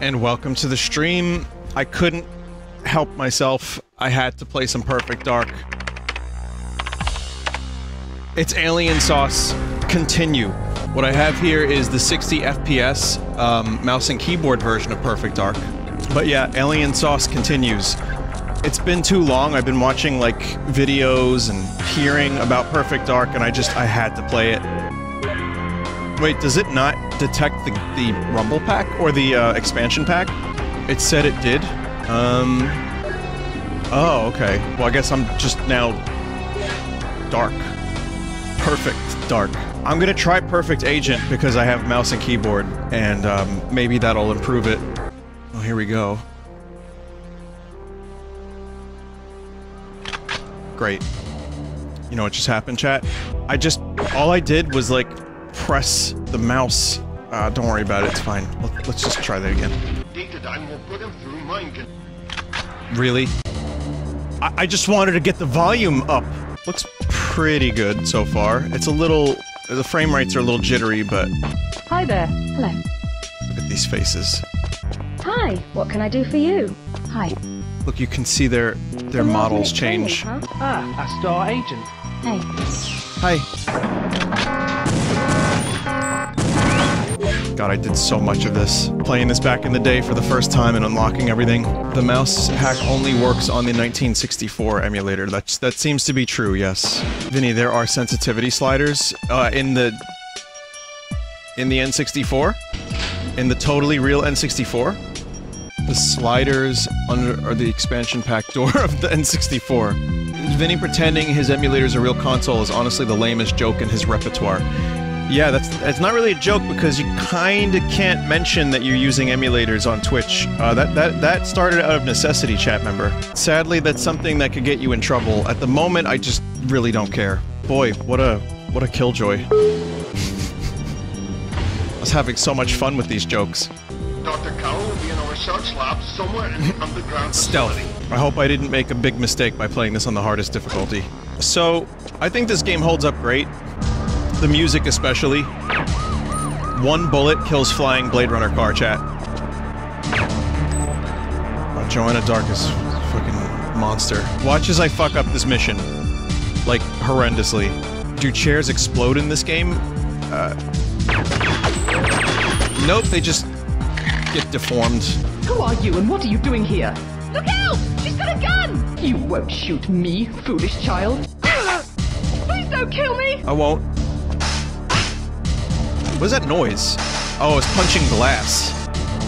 and welcome to the stream. I couldn't help myself. I had to play some Perfect Dark. It's Alien Sauce. Continue. What I have here is the 60 FPS mouse and keyboard version of Perfect Dark. But yeah, Alien Sauce continues. It's been too long. I've been watching, like, videos and hearing about Perfect Dark, and I had to play it. Wait, does it not detect the Rumble Pack? Or the, expansion pack? It said it did. Oh, okay. Well, I guess I'm just now... dark. Perfect Dark. I'm gonna try Perfect Agent, because I have mouse and keyboard, and, maybe that'll improve it. Oh, here we go. Great. You know what just happened, chat? All I did was, like, press the mouse. Don't worry about it, it's fine. Let's just try that again. Datadyne will put him through mind control. Really? I just wanted to get the volume up. Looks pretty good so far. It's a little... the frame rates are a little jittery, but... Hi there. Hello. Look at these faces. Hi. What can I do for you? Hi. Look, you can see their models change. Training, huh? Ah, a star agent. Hey. Hi. God, I did so much of this. Playing this back in the day for the first time and unlocking everything. The mouse hack only works on the 1964 emulator. That seems to be true, yes. Vinny, there are sensitivity sliders in the N64? In the totally real N64? The sliders under the expansion pack door of the N64. Vinny pretending his emulator's a real console is honestly the lamest joke in his repertoire. Yeah, that's not really a joke because you kinda can't mention that you're using emulators on Twitch. That started out of necessity, chat member. Sadly, that's something that could get you in trouble. At the moment, I just really don't care. Boy, what a killjoy. I was having so much fun with these jokes. Dr. Carroll will be in our research lab somewhere in the underground facility. Stealth. I hope I didn't make a big mistake by playing this on the hardest difficulty. So, I think this game holds up great. The music especially. One bullet kills flying Blade Runner car, chat. Oh, Joanna Dark is a fucking monster. Watch as I fuck up this mission. Like, horrendously. Do chairs explode in this game? Nope, they just... get deformed. Who are you and what are you doing here? Look out! She's got a gun! You won't shoot me, foolish child. Please don't kill me! I won't. What's that noise? Oh, it's punching glass.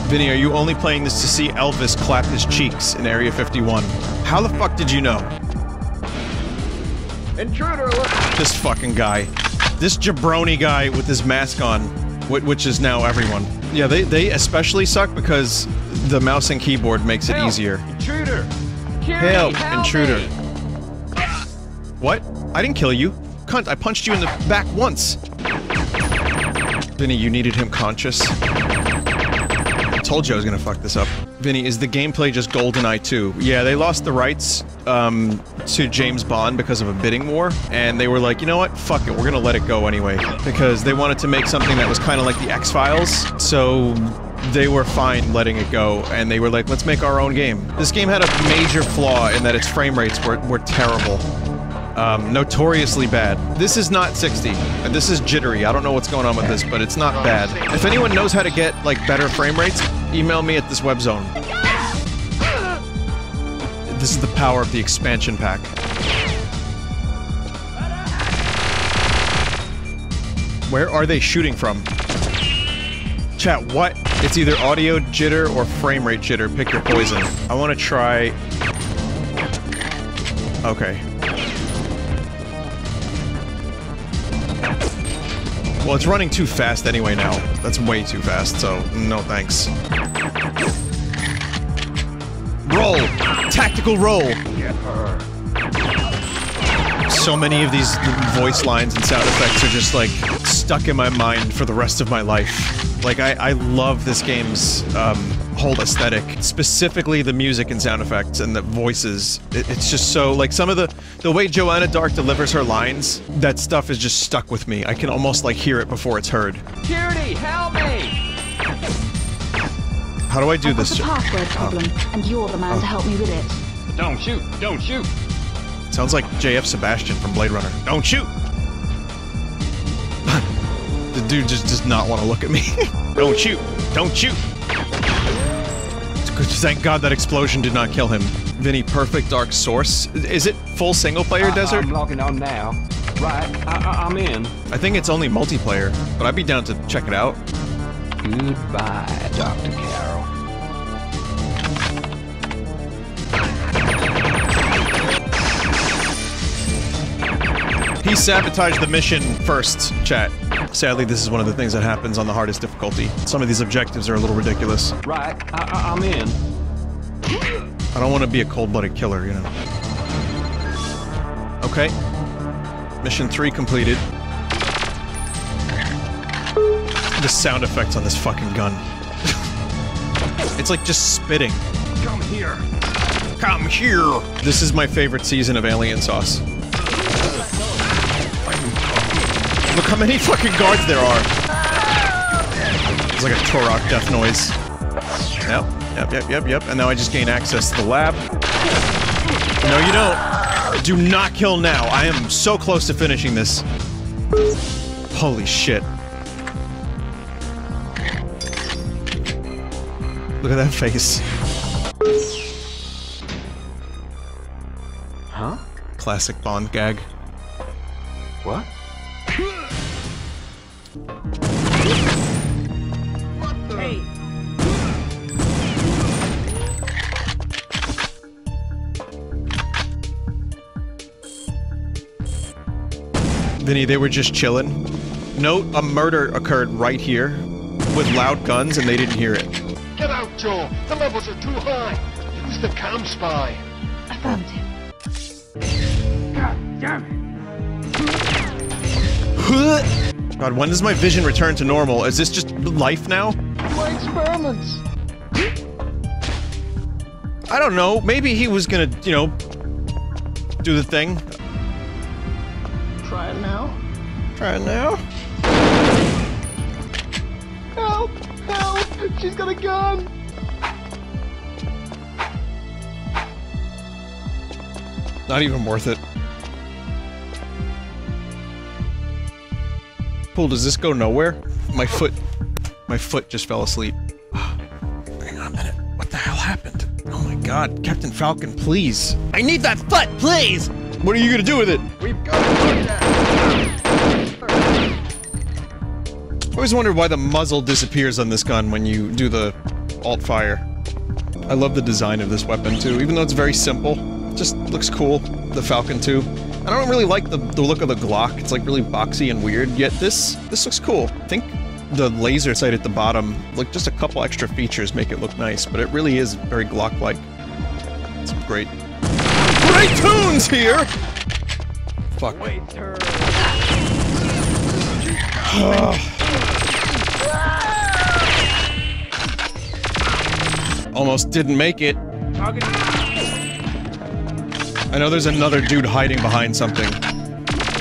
Vinny, are you only playing this to see Elvis clap his cheeks in Area 51? How the fuck did you know? Intruder alert! This fucking guy. This jabroni guy with his mask on. Which is now everyone. Yeah, they especially suck because the mouse and keyboard makes it help, easier. Intruder! Help, intruder! Me. What? I didn't kill you. Cunt, I punched you in the back once! Vinny, you needed him conscious. I told you I was gonna fuck this up. Vinny, is the gameplay just GoldenEye 2? Yeah, they lost the rights, to James Bond because of a bidding war, and they were like, you know what, fuck it, we're gonna let it go anyway. Because they wanted to make something that was kinda like the X-Files, so they were fine letting it go, and they were like, let's make our own game. This game had a major flaw in that its frame rates were terrible. Notoriously bad. This is not 60. This is jittery. I don't know what's going on with this, but it's not bad. If anyone knows how to get, like, better frame rates, email me at this web zone. This is the power of the expansion pack. Where are they shooting from? Chat, what? It's either audio jitter or frame rate jitter. Pick your poison. I want to try... okay. Well, it's running too fast anyway now. That's way too fast, so no thanks. Roll! Tactical roll! Get her. So many of these voice lines and sound effects are just, like, stuck in my mind for the rest of my life. Like, I love this game's, whole aesthetic. Specifically the music and sound effects and the voices. It's just so, like, some of the way Joanna Dark delivers her lines, that stuff is just stuck with me. I can almost, like, hear it before it's heard. Security, help me! How do I do this? It's a password problem, and you're the man to help me with it. Don't shoot! Don't shoot! Sounds like J.F. Sebastian from Blade Runner. Don't shoot! The dude just does not want to look at me. Don't shoot! Don't shoot! Thank God that explosion did not kill him. Vinny, Perfect Dark Source. Is it full single-player desert? I'm logging on now. Right, I'm in. I think it's only multiplayer, but I'd be down to check it out. Goodbye, Dr. Carroll. He sabotaged the mission first, chat. Sadly, this is one of the things that happens on the hardest difficulty. Some of these objectives are a little ridiculous. Right, I'm in. I don't want to be a cold-blooded killer, you know. Okay. Mission 3 completed. The sound effects on this fucking gun. It's like just spitting. Come here. Come here! This is my favorite season of Alien Sauce. Look how many fucking guards there are! It's like a Turok death noise. Yep. And now I just gain access to the lab. No, you don't. Do not kill now. I am so close to finishing this. Holy shit. Look at that face. Huh? Classic Bond gag. What? Vinny, they were just chillin'. Note, a murder occurred right here, with loud guns, and they didn't hear it. Get out, Joe! The levels are too high! Use the cam spy! I found him. God damn it! God, when does my vision return to normal? Is this just life now? My experiments! I don't know, maybe he was gonna, you know, do the thing. Try it now. Try it now. Help! Help! She's got a gun! Not even worth it. Cool, does this go nowhere? My foot just fell asleep. Hang on a minute. What the hell happened? Oh my god, Captain Falcon, please! I need that foot, please! What are you gonna do with it? We've got to do that. I always wondered why the muzzle disappears on this gun when you do the alt fire. I love the design of this weapon too, even though it's very simple. It just looks cool. The Falcon 2. I don't really like the look of the Glock. It's like really boxy and weird. Yet this looks cool. I think the laser sight at the bottom, like just a couple extra features, make it look nice. But it really is very Glock-like. It's great. Great tunes here! Fuck. Almost didn't make it. I know there's another dude hiding behind something.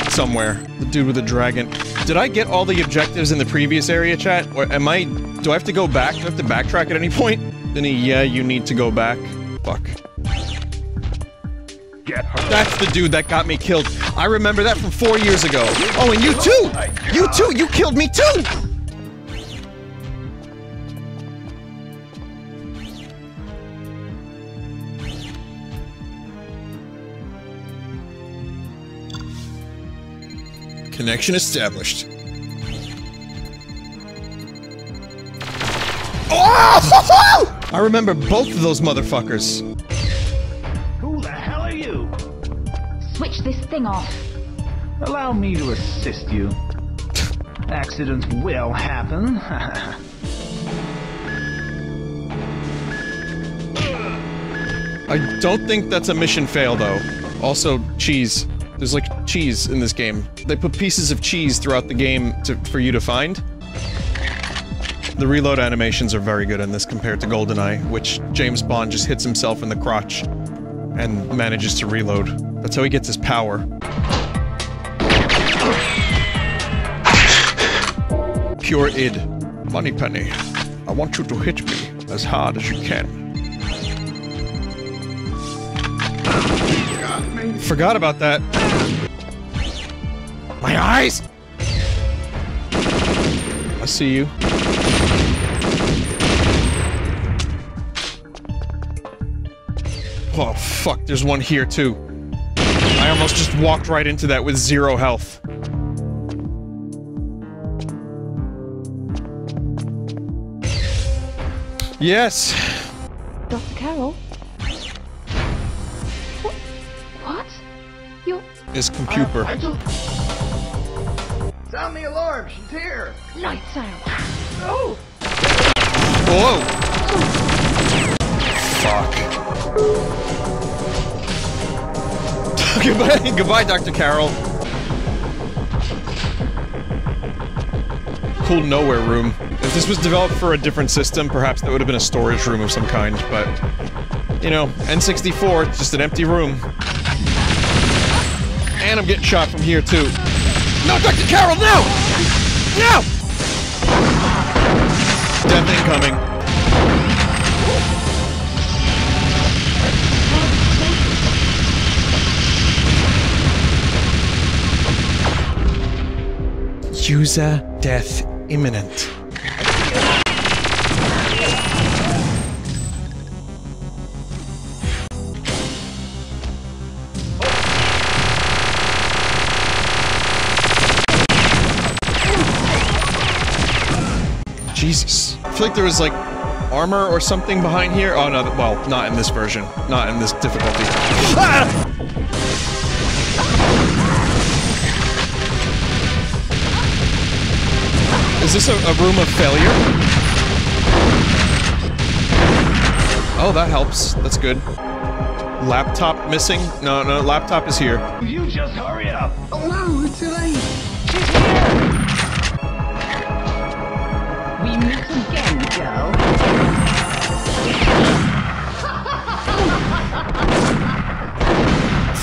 Somewhere. The dude with the dragon. Did I get all the objectives in the previous area, chat? Or am I... do I have to go back? Do I have to backtrack at any point? Then yeah, you need to go back. Fuck. That's the dude that got me killed. I remember that from 4 years ago. Oh, and you too! You too! You killed me too! Connection established. Oh! I remember both of those motherfuckers. Switch this thing off. Allow me to assist you. Accidents will happen. I don't think that's a mission fail, though. Also, cheese. There's like cheese in this game. They put pieces of cheese throughout the game for you to find. The reload animations are very good in this compared to GoldenEye, which James Bond just hits himself in the crotch and manages to reload. That's how he gets his power. Pure id. Moneypenny. I want you to hit me. as hard as you can. Forgot about that. My eyes! I see you. Oh fuck, there's one here too. I almost just walked right into that with zero health. Yes! Dr. Carroll? What? You're... It's computer. Sound the alarm, she's here! Lights out! No! Whoa! Fuck. Goodbye, goodbye, Dr. Carroll. Cool nowhere room. If this was developed for a different system, perhaps that would have been a storage room of some kind, but... You know, N64, it's just an empty room. And I'm getting shot from here, too. No, Dr. Carroll, no! No! Death incoming. User death imminent. Jesus. I feel like there was, like, armor or something behind here. Oh, no. Well, not in this version. Not in this difficulty. Ah! Is this a room of failure? Oh, that helps. That's good. Laptop missing? No, no, laptop is here. You just hurry up! Oh, no, it's too late! She's here! We meet again, Joe.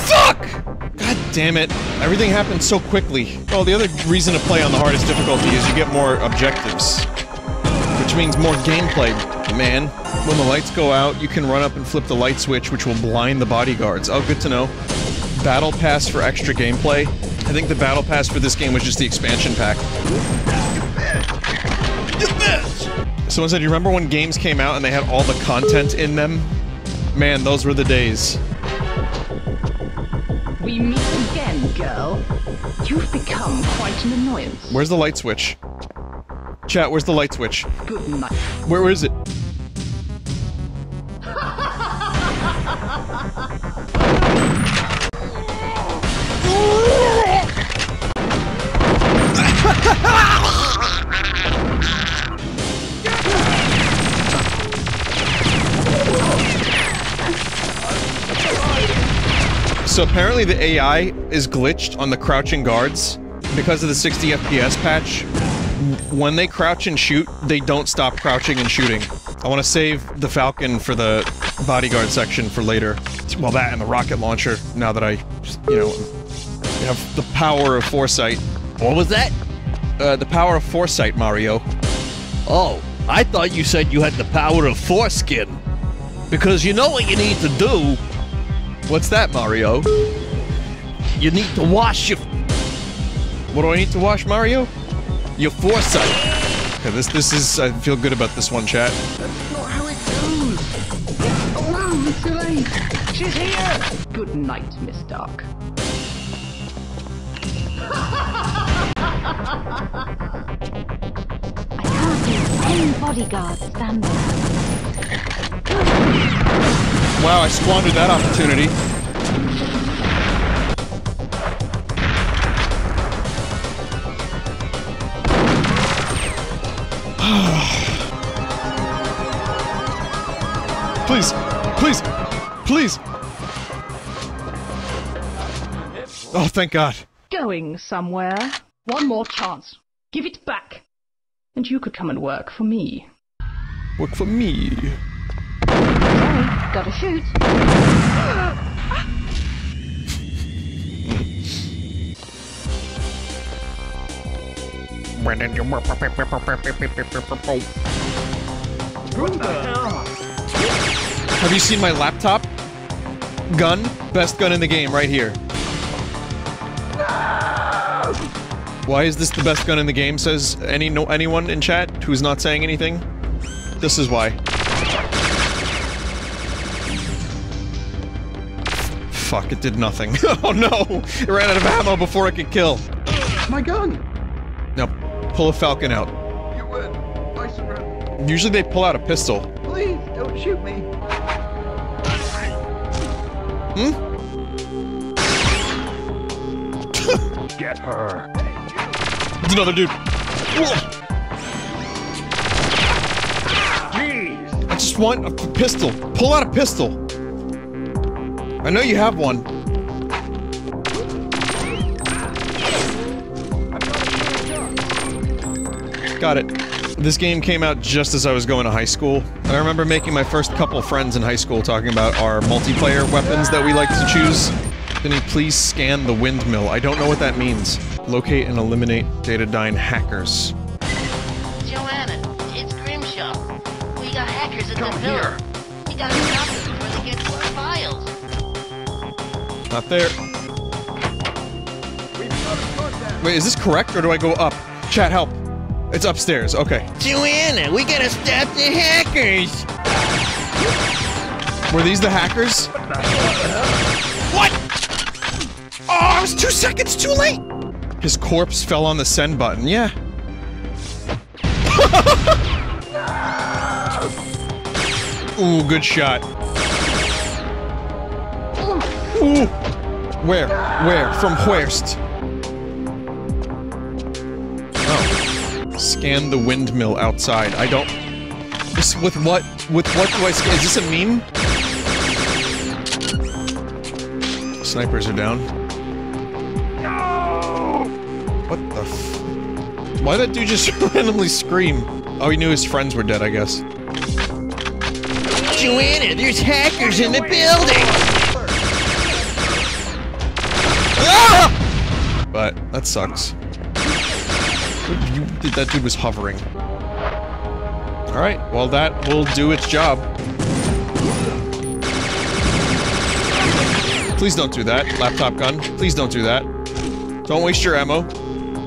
Fuck! God damn it. Everything happened so quickly. Well, the other reason to play on the hardest difficulty is you get more objectives. Which means more gameplay, man. When the lights go out, you can run up and flip the light switch, which will blind the bodyguards. Oh, good to know. Battle Pass for extra gameplay. I think the Battle Pass for this game was just the expansion pack. Someone said, you remember when games came out and they had all the content in them? Man, those were the days. We meet again, girl. You've become quite an annoyance. Where's the light switch? Chat, where's the light switch? Good night. Where is it? So apparently the AI is glitched on the crouching guards because of the 60 FPS patch. When they crouch and shoot, they don't stop crouching and shooting. I want to save the Falcon for the bodyguard section for later. Well, that and the rocket launcher, now that I, you know, have the power of foresight. What was that? The power of foresight, Mario. Oh, I thought you said you had the power of foreskin. Because you know what you need to do. What's that, Mario? You need to wash your... What do I need to wash, Mario? Your foresight. Okay, this is... I feel good about this one, chat. That's not how it goes. Oh, wow, it's too late. She's here. Good night, Miss Dark. I can't see any bodyguard standing. Wow, I squandered that opportunity. Please, please, please! Oh, thank God. Going somewhere. One more chance. Give it back. And you could come and work for me. Work for me. Gotta shoot. What the hell? Have you seen my laptop? Gun? Best gun in the game, right here. No! Why is this the best gun in the game, says anyone in chat who's not saying anything? This is why. Fuck, it did nothing. Oh no! It ran out of ammo before I could kill. My gun! Now, pull a Falcon out. You win. I surrender. Usually they pull out a pistol. Please, don't shoot me. Hmm? Get her. It's another dude. Jeez. I just want a pistol. Pull out a pistol. I know you have one. Got it. This game came out just as I was going to high school. I remember making my first couple friends in high school talking about our multiplayer weapons that we like to choose. Can you please scan the windmill? I don't know what that means. Locate and eliminate Datadyne hackers. Joanna, it's Grimshaw. We got hackers in the villa. We gotta stop them before they get to our files. Not there. Wait, is this correct or do I go up? Chat, help. It's upstairs, okay. Joanna, we gotta stop the hackers! Were these the hackers? What? Oh, I was 2 seconds too late! His corpse fell on the send button, yeah. Ooh, good shot. Ooh! Where? Where? From wherest? Oh. Scan the windmill outside. I don't... This, with what? With what do I scan? Is this a meme? Snipers are down. No! What the f... Why'd that dude just randomly scream? Oh, he knew his friends were dead, I guess. Joanna, there's hackers in the building! Ah! But that sucks. That dude was hovering. Alright, well that will do its job. Please don't do that, laptop gun. Please don't do that. Don't waste your ammo.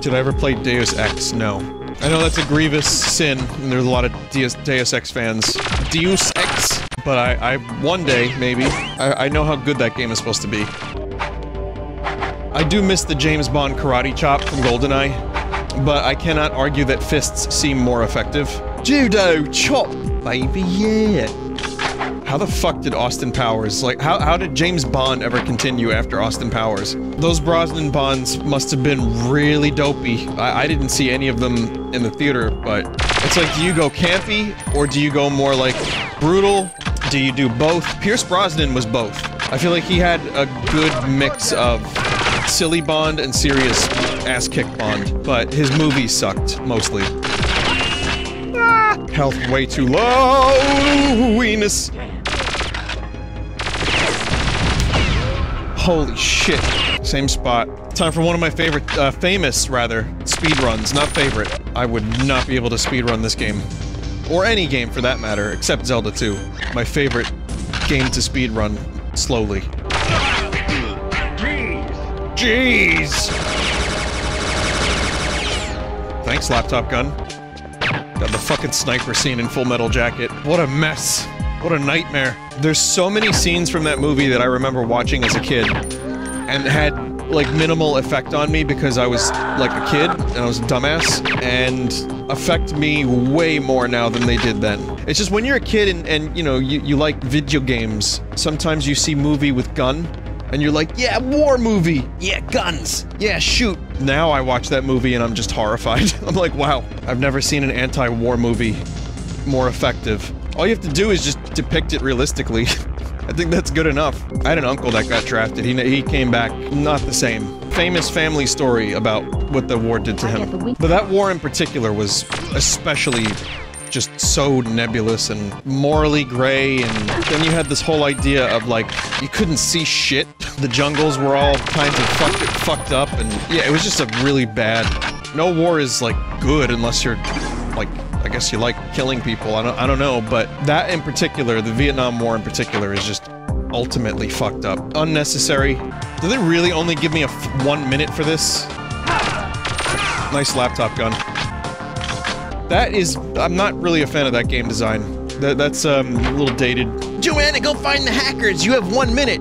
Did I ever play Deus Ex? No. I know that's a grievous sin, and there's a lot of Deus Ex fans. Deus Ex? But I one day, maybe, I know how good that game is supposed to be. I do miss the James Bond karate chop from GoldenEye, but I cannot argue that fists seem more effective. Judo chop, baby, yeah! How the fuck did Austin Powers, like, how did James Bond ever continue after Austin Powers? Those Brosnan Bonds must have been really dopey. I didn't see any of them in the theater, but... It's like, do you go campy, or do you go more, like, brutal? Do you do both? Pierce Brosnan was both. I feel like he had a good mix of... silly Bond and serious ass-kick Bond, but his movie sucked, mostly. Ah, health way too low-weeness. Holy shit. Same spot. Time for one of my favorite, famous, rather, speedruns, not favorite. I would not be able to speedrun this game. Or any game, for that matter, except Zelda 2. My favorite game to speedrun, slowly. Jeez! Thanks, laptop gun. Got the fucking sniper scene in Full Metal Jacket. What a mess. What a nightmare. There's so many scenes from that movie that I remember watching as a kid. And had, like, minimal effect on me because I was, like, a kid. And I was a dumbass. And affect me way more now than they did then. It's just when you're a kid and you know, you like video games. Sometimes you see movie with gun. And you're like, yeah, war movie! Yeah, guns! Yeah, shoot! Now I watch that movie and I'm just horrified. I'm like, wow, I've never seen an anti-war movie more effective. All you have to do is just depict it realistically. I think that's good enough. I had an uncle that got drafted. He came back not the same. Famous family story about what the war did to him. But that war in particular was especially... just so nebulous and morally gray, and then you had this whole idea of, like, you couldn't see shit. The jungles were all kinds of fucked up, and yeah, it was just a really bad... No war is, like, good unless you're, like, I guess you like killing people, I don't know, but that in particular, the Vietnam War in particular, is just ultimately fucked up. Unnecessary. Do they really only give me a 1 minute for this? Nice laptop gun. That is... I'm not really a fan of that game design. That's a little dated. Joanna, go find the hackers! You have 1 minute!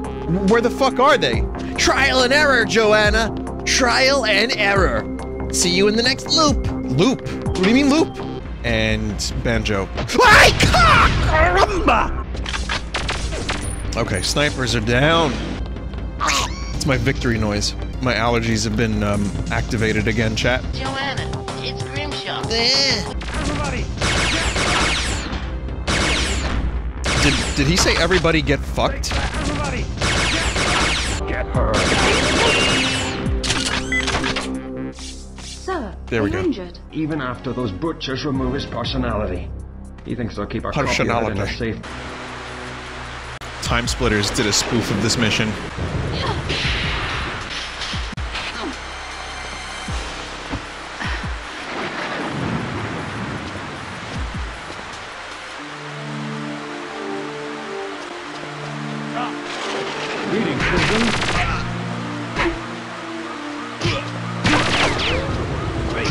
Where the fuck are they? Trial and error, Joanna! Trial and error! See you in the next loop! Loop? What do you mean loop? And... Banjo. Ay, caramba! Okay, snipers are down! It's my victory noise. My allergies have been, activated again, chat. Joanna, it's Grimshaw. Everybody! Did he say everybody get fucked? Everybody! Get her! Sir, there we go. Injured. Even after those butchers remove his personality, he thinks they'll keep our copyright in a safe. TimeSplitters did a spoof of this mission.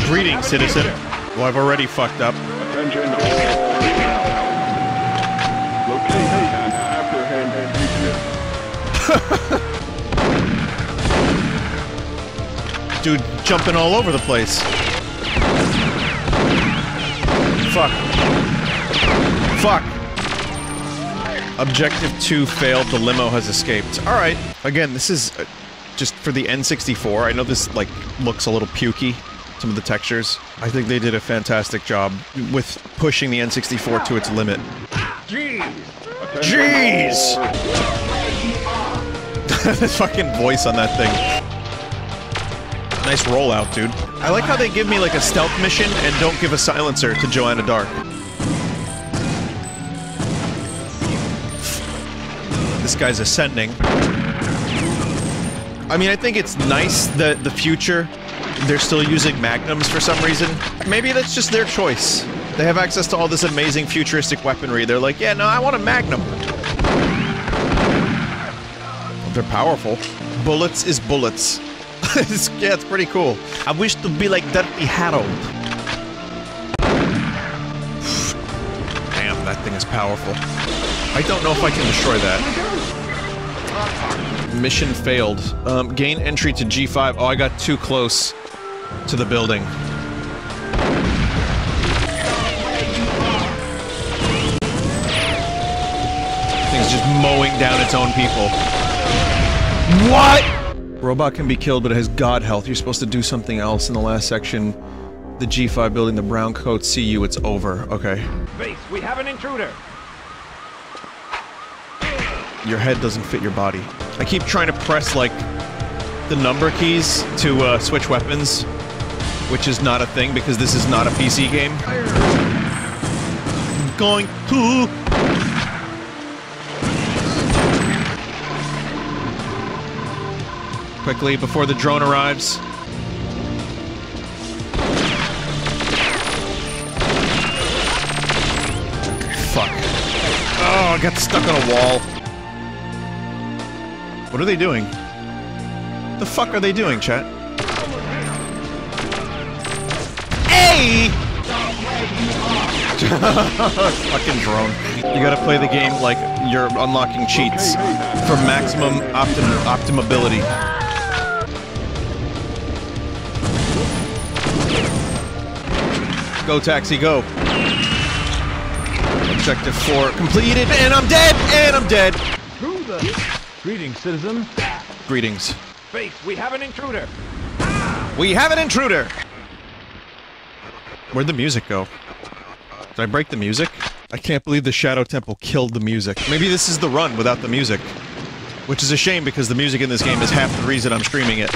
Greetings, citizen. Well, I've already fucked up. Dude, jumping all over the place. Fuck. Fuck. Objective 2 failed, the limo has escaped. Alright. Again, this is just for the N64. I know this, like, looks a little pukey, some of the textures. I think they did a fantastic job with pushing the N64 to its limit. Jeez! Jeez! The fucking voice on that thing. Nice rollout, dude. I like how they give me like a stealth mission and don't give a silencer to Joanna Dark. This guy's ascending. I mean, I think it's nice that the future, they're still using magnums for some reason. Maybe that's just their choice. They have access to all this amazing futuristic weaponry. They're like, yeah, no, I want a magnum. They're powerful. Bullets is bullets. Yeah, it's pretty cool. I wish to be like Dirty Harold. Damn, that thing is powerful. I don't know if I can destroy that. Mission failed. Gain entry to G5. Oh, I got too close to the building. Thing's just mowing down its own people. What?! Robot can be killed, but it has god health. You're supposed to do something else in the last section. The G5 building, the brown coats see you, it's over. Okay. Base, we have an intruder! Your head doesn't fit your body. I keep trying to press, like, the number keys to, switch weapons. Which is not a thing, because this is not a PC game. I'm going to... Quickly before the drone arrives. Fuck. Oh, I got stuck on a wall. What are they doing? The fuck are they doing, chat? Hey! Fucking drone. You gotta play the game like you're unlocking cheats for maximum optimability. Go, taxi, go. Objective 4 completed, and I'm dead, and I'm dead! Who the... Greetings, citizen. Greetings. Face, we have an intruder! We have an intruder! Where'd the music go? Did I break the music? I can't believe the Shadow Temple killed the music. Maybe this is the run without the music. Which is a shame, because the music in this game is half the reason I'm streaming it.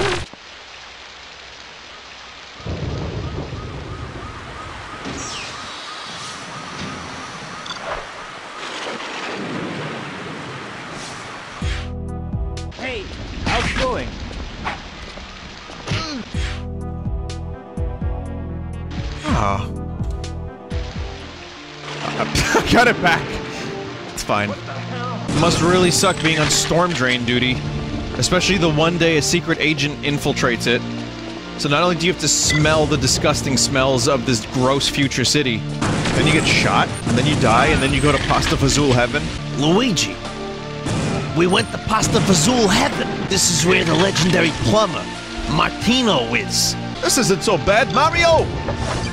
I got it back. It's fine. Must really suck being on storm drain duty. Especially the one day a secret agent infiltrates it. So not only do you have to smell the disgusting smells of this gross future city, then you get shot, and then you die, and then you go to Pasta Fazool Heaven. Luigi! We went to Pasta Fazool Heaven! This is where the legendary plumber, Martino, is. This isn't so bad, Mario!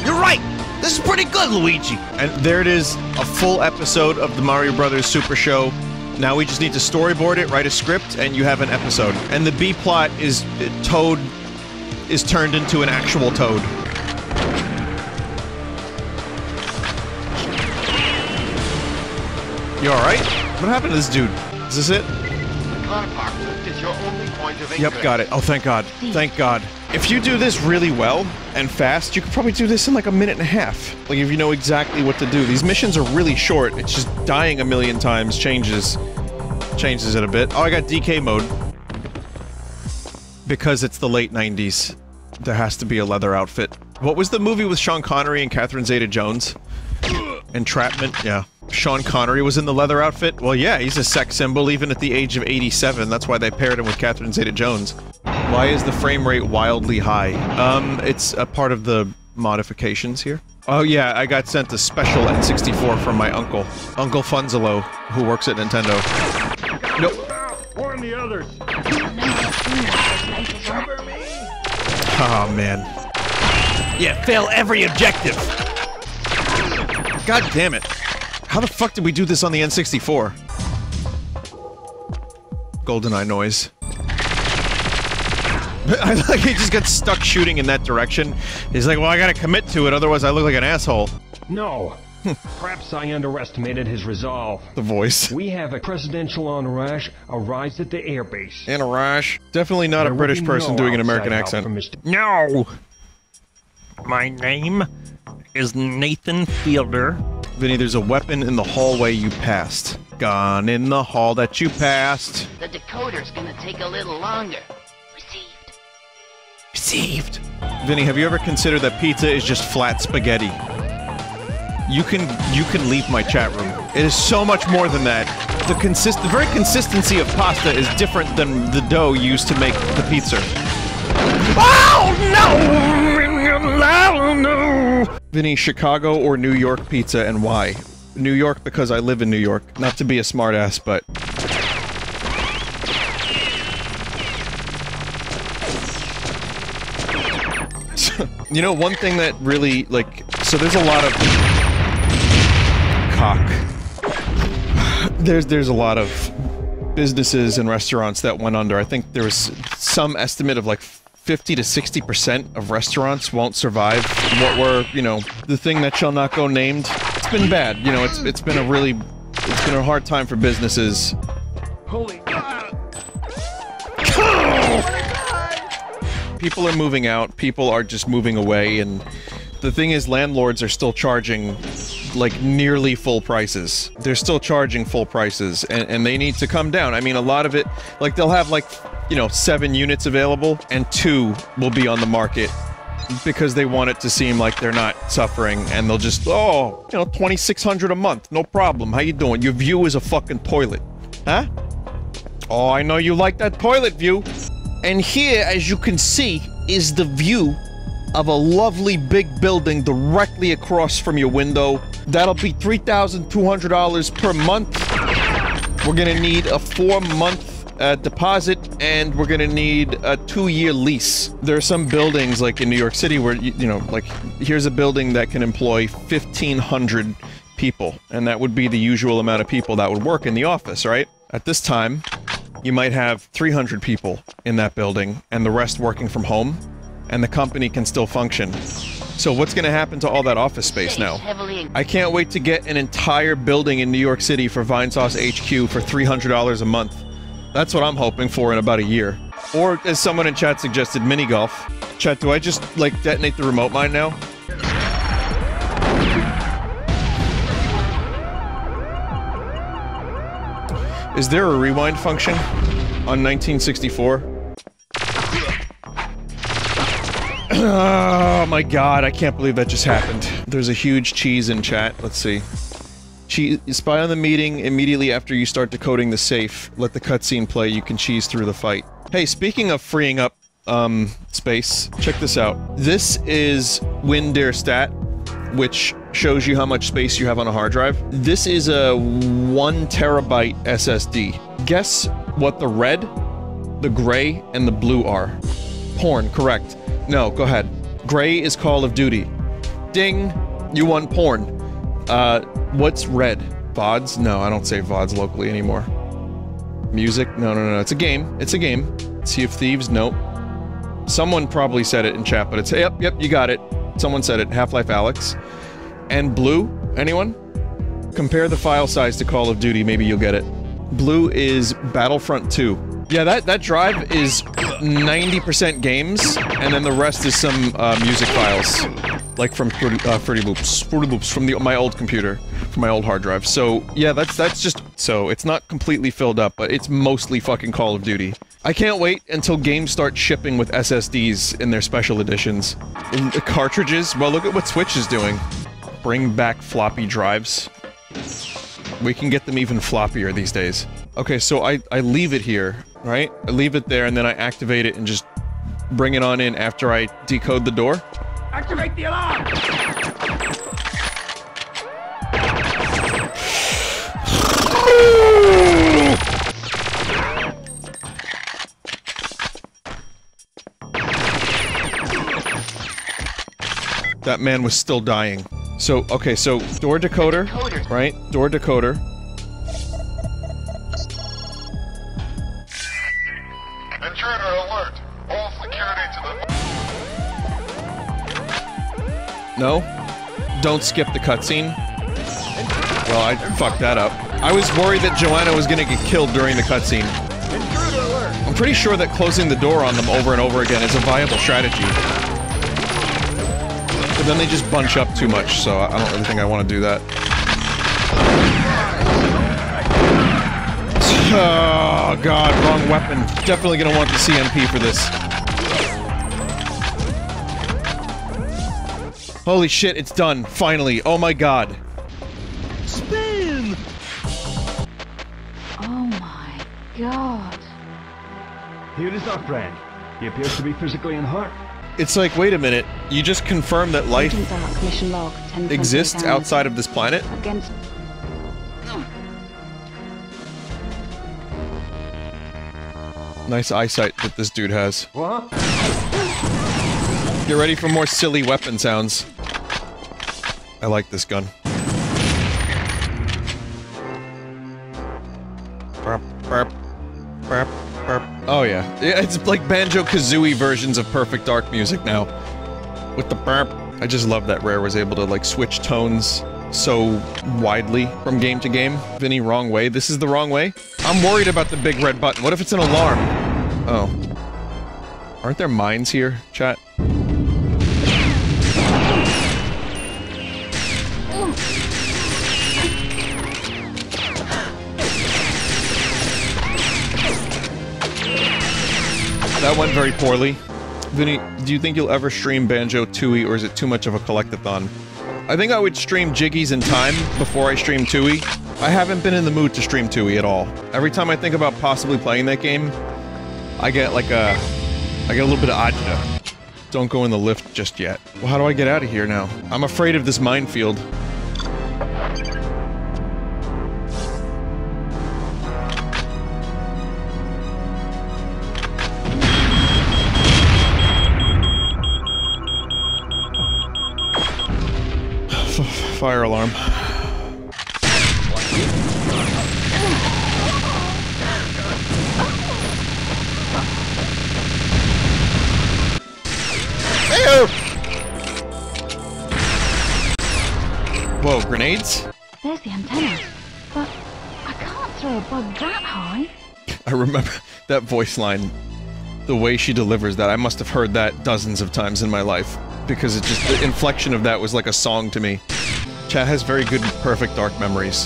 You're right! This is pretty good, Luigi! And there it is, a full episode of the Mario Brothers Super Show. Now we just need to storyboard it, write a script, and you have an episode. And the B-plot is Toad is turned into an actual Toad. You alright? What happened to this dude? Is this it? Is your only point of yep, got it. Oh, thank God. Thank God. If you do this really well and fast, you could probably do this in like a minute and a half. Like, if you know exactly what to do. These missions are really short. It's just dying a million times changes it a bit. Oh, I got DK mode. Because it's the late 90s, there has to be a leather outfit. What was the movie with Sean Connery and Catherine Zeta-Jones? Entrapment? Yeah. Sean Connery was in the leather outfit? Well, yeah, he's a sex symbol even at the age of 87. That's why they paired him with Catherine Zeta-Jones. Why is the frame rate wildly high? It's a part of the modifications here. Oh yeah, I got sent a special N64 from my uncle. Uncle Funzalo, who works at Nintendo. Nope. Warn the others! Cover me! Oh, man. Yeah, fail every objective! God damn it. How the fuck did we do this on the N64? GoldenEye noise. I like he just got stuck shooting in that direction. He's like, well, I gotta commit to it, otherwise I look like an asshole. No. Perhaps I underestimated his resolve. The voice. We have a presidential entourage arrives at the airbase. Entourage? Definitely not a British person doing an American accent. No! My name is Nathan Fielder. Vinny, there's a weapon in the hallway you passed. Gone in the hall that you passed. The decoder's gonna take a little longer. Received. Received. Vinny, have you ever considered that pizza is just flat spaghetti? You can leave my chat room. It is so much more than that. The very consistency of pasta is different than the dough used to make the pizza. Oh no! Oh no! Vinny, Chicago or New York pizza, and why? New York, because I live in New York. Not to be a smartass, but... You know, one thing that really, like... So there's a lot of... Cock. There's a lot of businesses and restaurants that went under. I think there was some estimate of, like... 50 to 60% of restaurants won't survive what were, you know, the thing that shall not go named. It's been bad, you know, it's been a really... It's been a hard time for businesses. Holy God! People are moving out, people are just moving away, and... The thing is, landlords are still charging, like, nearly full prices. They're still charging full prices, and they need to come down. I mean, a lot of it... Like, they'll have, like... You know, 7 units available, and 2 will be on the market because they want it to seem like they're not suffering, and they'll just, oh, you know, $2,600 a month, no problem. How you doing? Your view is a fucking toilet, huh? Oh, I know you like that toilet view. And here, as you can see, is the view of a lovely big building directly across from your window. That'll be $3,200 per month. We're gonna need a 4-month deposit, and we're gonna need a 2-year lease. There are some buildings, like in New York City, where, you know, like, here's a building that can employ 1,500 people, and that would be the usual amount of people that would work in the office, right? At this time, you might have 300 people in that building, and the rest working from home, and the company can still function. So what's gonna happen to all that office space now? I can't wait to get an entire building in New York City for Vine Sauce HQ for $300 a month. That's what I'm hoping for in about a year. Or, as someone in chat suggested, mini-golf. Chat, do I just, like, detonate the remote mine now? Is there a rewind function on 1964? Oh my God, I can't believe that just happened. There's a huge cheese in chat, let's see. Spy on the meeting immediately after you start decoding the safe. Let the cutscene play, you can cheese through the fight. Hey, speaking of freeing up, space, check this out. This is WinDirStat, which shows you how much space you have on a hard drive. This is a 1 terabyte SSD. Guess what the red, the gray, and the blue are? Porn, correct. No, go ahead. Gray is Call of Duty. Ding! You won porn. What's red? VODs? No, I don't say VODs locally anymore. Music? No, no, no, it's a game. It's a game. Sea of Thieves? Nope. Someone probably said it in chat, but it's- yep, yep, you got it. Someone said it. Half-Life Alex. And blue? Anyone? Compare the file size to Call of Duty, maybe you'll get it. Blue is Battlefront 2. Yeah, that drive is 90% games, and then the rest is some, music files. Like from Fruity Loops from my old computer, from my old hard drive. So, yeah, that's just- so, it's not completely filled up, but it's mostly fucking Call of Duty. I can't wait until games start shipping with SSDs in their special editions. And the cartridges? Well, look at what Switch is doing. Bring back floppy drives. We can get them even floppier these days. Okay, so I leave it here, right? I leave it there, and then I activate it and just bring it on in after I decode the door. Activate the alarm! That man was still dying. So, okay, so door decoder, right? Door decoder. Intruder alert! All security to the... No? Don't skip the cutscene. Well, I fucked that up. I was worried that Joanna was gonna get killed during the cutscene. I'm pretty sure that closing the door on them over and over again is a viable strategy. But then they just bunch up too much, so I don't really think I want to do that. Oh god, wrong weapon. Definitely gonna want the CMP for this. Holy shit, it's done. Finally. Oh my god. Spin! Oh my god. Here is our friend. He appears to be physically unharmed. It's like, wait a minute. You just confirmed that life exists outside of this planet? Nice eyesight that this dude has. What? Get ready for more silly weapon sounds. I like this gun. Burp, burp, burp, burp. Oh yeah. It's like Banjo-Kazooie versions of Perfect Dark music now. With the burp. I just love that Rare was able to, like, switch tones so widely from game to game. Vinny, wrong way. This is the wrong way? I'm worried about the big red button. What if it's an alarm? Oh. Aren't there mines here, chat? That went very poorly. Vinny, do you think you'll ever stream Banjo Tooie, or is it too much of a collectathon? I think I would stream Jiggies in time before I stream Tooie. I haven't been in the mood to stream Tooie at all. Every time I think about possibly playing that game, I get like a... I get a little bit of agita. Don't go in the lift just yet. Well, how do I get out of here now? I'm afraid of this minefield. Fire alarm. Whoa, grenades? There's the antenna, but I can't throw a bug that high. I remember that voice line. The way she delivers that, I must have heard that dozens of times in my life. Because it just, the inflection of that was like a song to me. Chat has very good Perfect Dark memories.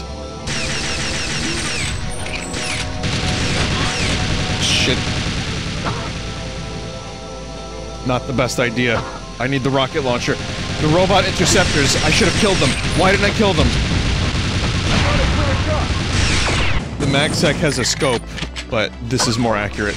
Shit. Not the best idea. I need the rocket launcher. The robot interceptors, I should have killed them. Why didn't I kill them? The MagSec has a scope, but this is more accurate.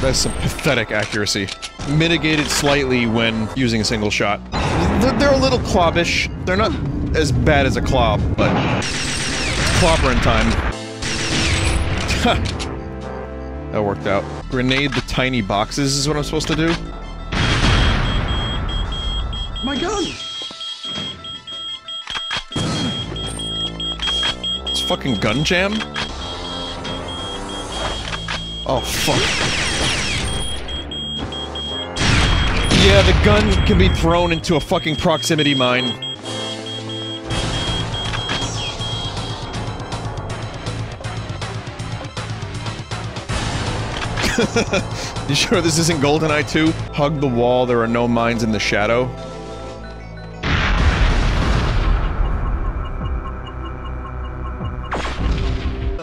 That's some pathetic accuracy. Mitigated slightly when using a single shot. They're a little clobbish. They're not as bad as a clob, but it's clobberin' time. That worked out. Grenade the tiny boxes is what I'm supposed to do. My gun! It's fucking gun jam? Oh, fuck. Yeah, the gun can be thrown into a fucking proximity mine. You sure this isn't GoldenEye 2? Hug the wall, there are no mines in the shadow.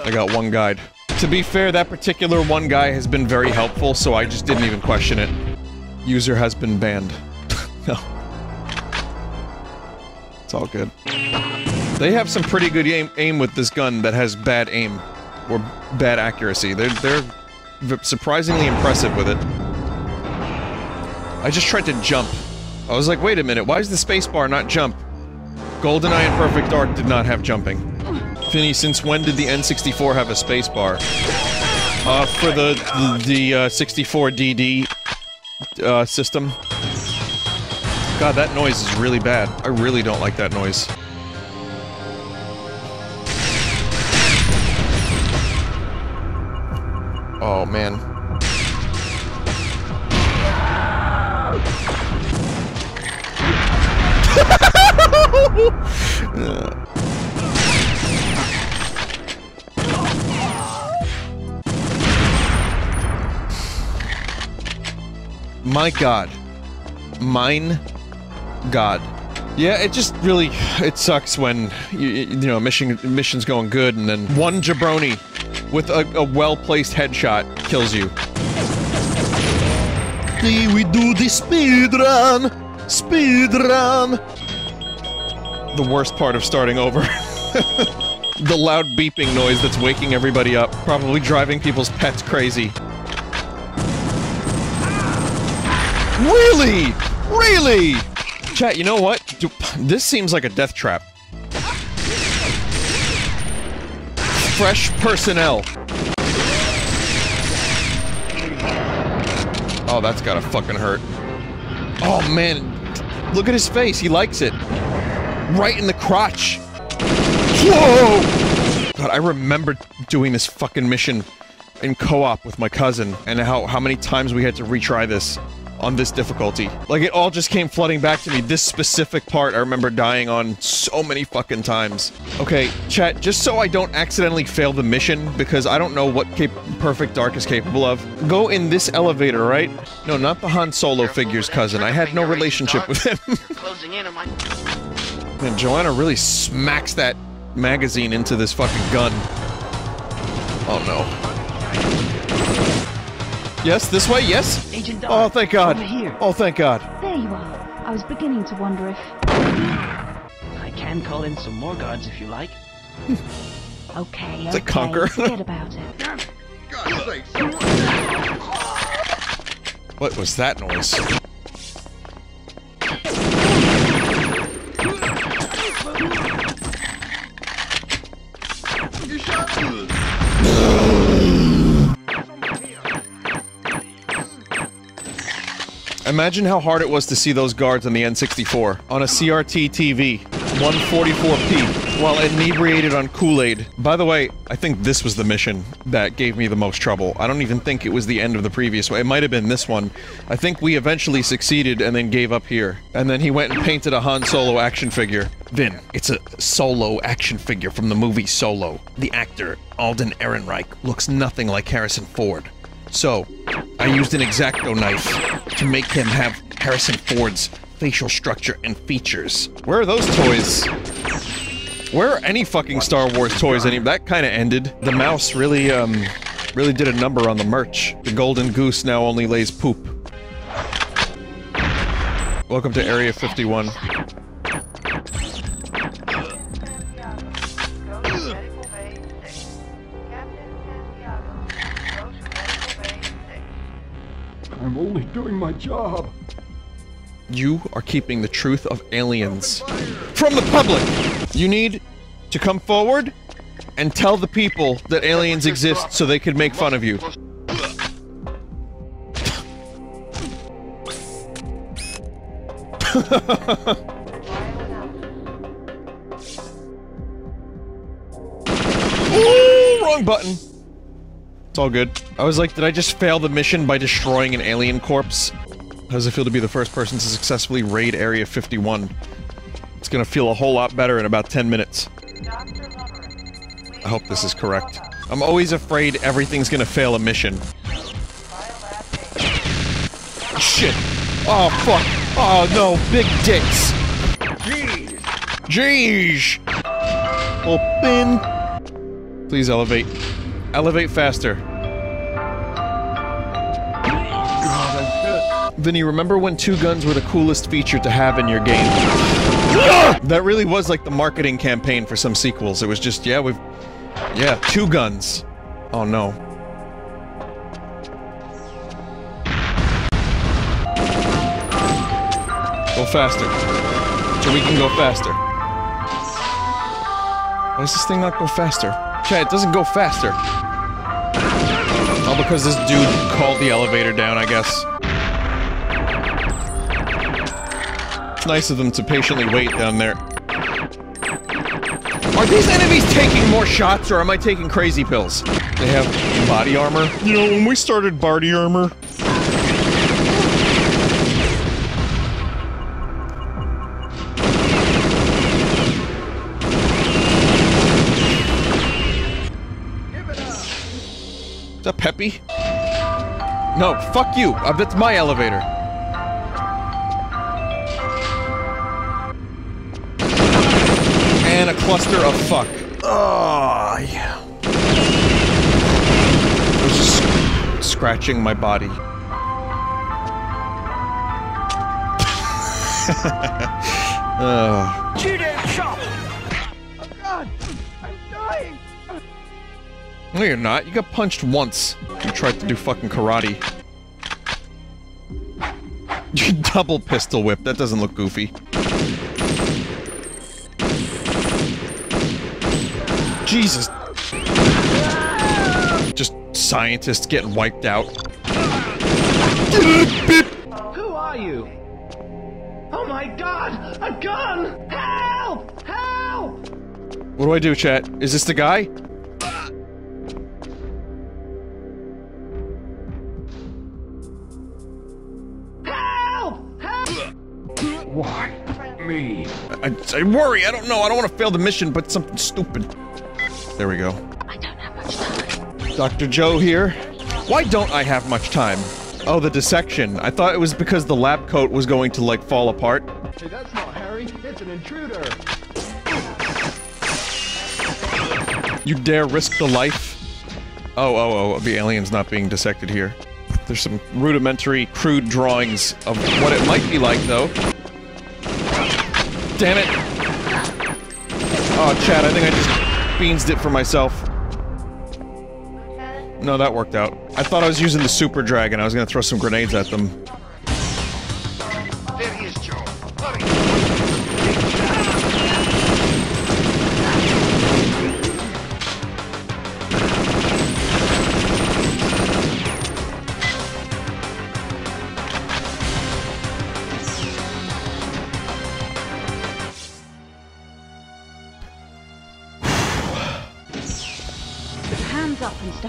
I got one guide. To be fair, that particular one guy has been very helpful, so I just didn't even question it. User has been banned. No. It's all good. They have some pretty good aim with this gun that has bad aim. Or bad accuracy. They're surprisingly impressive with it. I just tried to jump. I was like, wait a minute, why is the spacebar not jump? GoldenEye and Perfect Dark did not have jumping. Finny, since when did the N64 have a spacebar? For the 64DD... system. God, that noise is really bad. I really don't like that noise. Oh, man. My God. Mine. God. Yeah, it just really... it sucks when, you know, mission's going good and then one jabroni with a well-placed headshot kills you. See, we do the speedrun! Speedrun! The worst part of starting over. The loud beeping noise that's waking everybody up, probably driving people's pets crazy. Really? Really? Chat, you know what? This seems like a death trap. Fresh personnel. Oh, that's gotta fucking hurt. Oh, man. Look at his face. He likes it. Right in the crotch. Whoa! God, I remember doing this fucking mission in co-op with my cousin, and how many times we had to retry this. On this difficulty. Like, it all just came flooding back to me. This specific part I remember dying on so many fucking times. Okay, chat, just so I don't accidentally fail the mission, because I don't know what Perfect Dark is capable of. Go in this elevator, right? No, not the Han Solo figure's cousin. I had no relationship with him. Man, Joanna really smacks that magazine into this fucking gun. Oh no. Yes, this way, yes? Agent Dark, oh, thank God. Over here. Oh, thank God. There you are. I was beginning to wonder if... I can call in some more guards if you like. Okay, it's okay. Conquer. Forget about it. Damn it. God's sake, someone... What was that noise? You shot me. Imagine how hard it was to see those guards on the N64, on a CRT TV, 144p, while inebriated on Kool-Aid. By the way, I think this was the mission that gave me the most trouble. I don't even think it was the end of the previous one. It might have been this one. I think we eventually succeeded and then gave up here. And then he went and painted a Han Solo action figure. Vin, it's a Solo action figure from the movie Solo. The actor, Alden Ehrenreich, looks nothing like Harrison Ford. So, I used an X-Acto knife to make him have Harrison Ford's facial structure and features. Where are those toys? Where are any fucking Star Wars toys anymore? That kinda ended. The mouse really, really did a number on the merch. The golden goose now only lays poop. Welcome to Area 51. I'm only doing my job. You are keeping the truth of aliens from the public. You need to come forward and tell the people that aliens exist so they can make fun of you. Ooh, wrong button. It's all good. I was like, did I just fail the mission by destroying an alien corpse? How does it feel to be the first person to successfully raid Area 51? It's gonna feel a whole lot better in about 10 minutes. I hope this is correct. I'm always afraid everything's gonna fail a mission. Shit! Oh, fuck! Oh, no! Big dicks! Jeez! Open! Please elevate. Elevate faster. Vinny, remember when two guns were the coolest feature to have in your game? That really was like the marketing campaign for some sequels. It was just, yeah, we've... Yeah, two guns. Oh no. Go faster. So we can go faster. Why does this thing not go faster? Okay, it doesn't go faster. All because this dude called the elevator down, I guess. Nice of them to patiently wait down there. Are these enemies taking more shots, or am I taking crazy pills? They have body armor. You know, when we started body armor... Give it up. Is that Peppy? No, fuck you! That's my elevator. And a cluster of fuck. Oh, yeah. I was just scratching my body. Oh. Too damn sharp. Oh god, I'm dying. No, you're not. You got punched once. You tried to do fucking karate. You double pistol whip. That doesn't look goofy. Jesus! Just scientists getting wiped out. Who are you? Oh my god! A gun! Help! Help! What do I do, chat? Is this the guy? Help! Help! Why me? I worry, I don't know, I don't want to fail the mission, but something stupid. There we go. I don't have much time. Dr. Joe here. Why don't I have much time? Oh, the dissection. I thought it was because the lab coat was going to, like, fall apart. Hey, that's not Harry. It's an intruder. You dare risk the life? Oh, the alien's not being dissected here. There's some rudimentary, crude drawings of what it might be like, though. Damn it! Oh, Chad, I think I just... beansed it for myself. Okay. No, that worked out. I thought I was using the super dragon. I was gonna throw some grenades at them. There he is, Joe.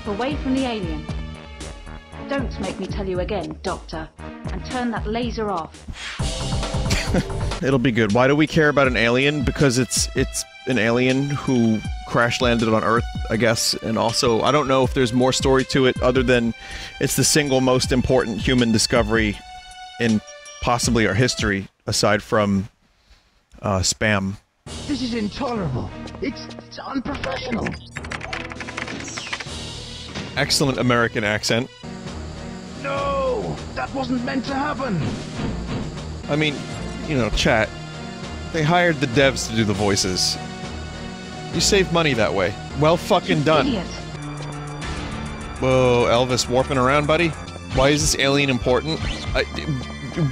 Away from the alien. Don't make me tell you again, Doctor. And turn that laser off. It'll be good. Why do we care about an alien? Because it's an alien who crash-landed on Earth, I guess. And also, I don't know if there's more story to it other than it's the single most important human discovery in possibly our history, aside from spam. This is intolerable. It's unprofessional. Excellent American accent. No! That wasn't meant to happen! I mean, you know, chat. They hired the devs to do the voices. You save money that way. Well fucking done. Idiot. Whoa, Elvis warping around, buddy? Why is this alien important?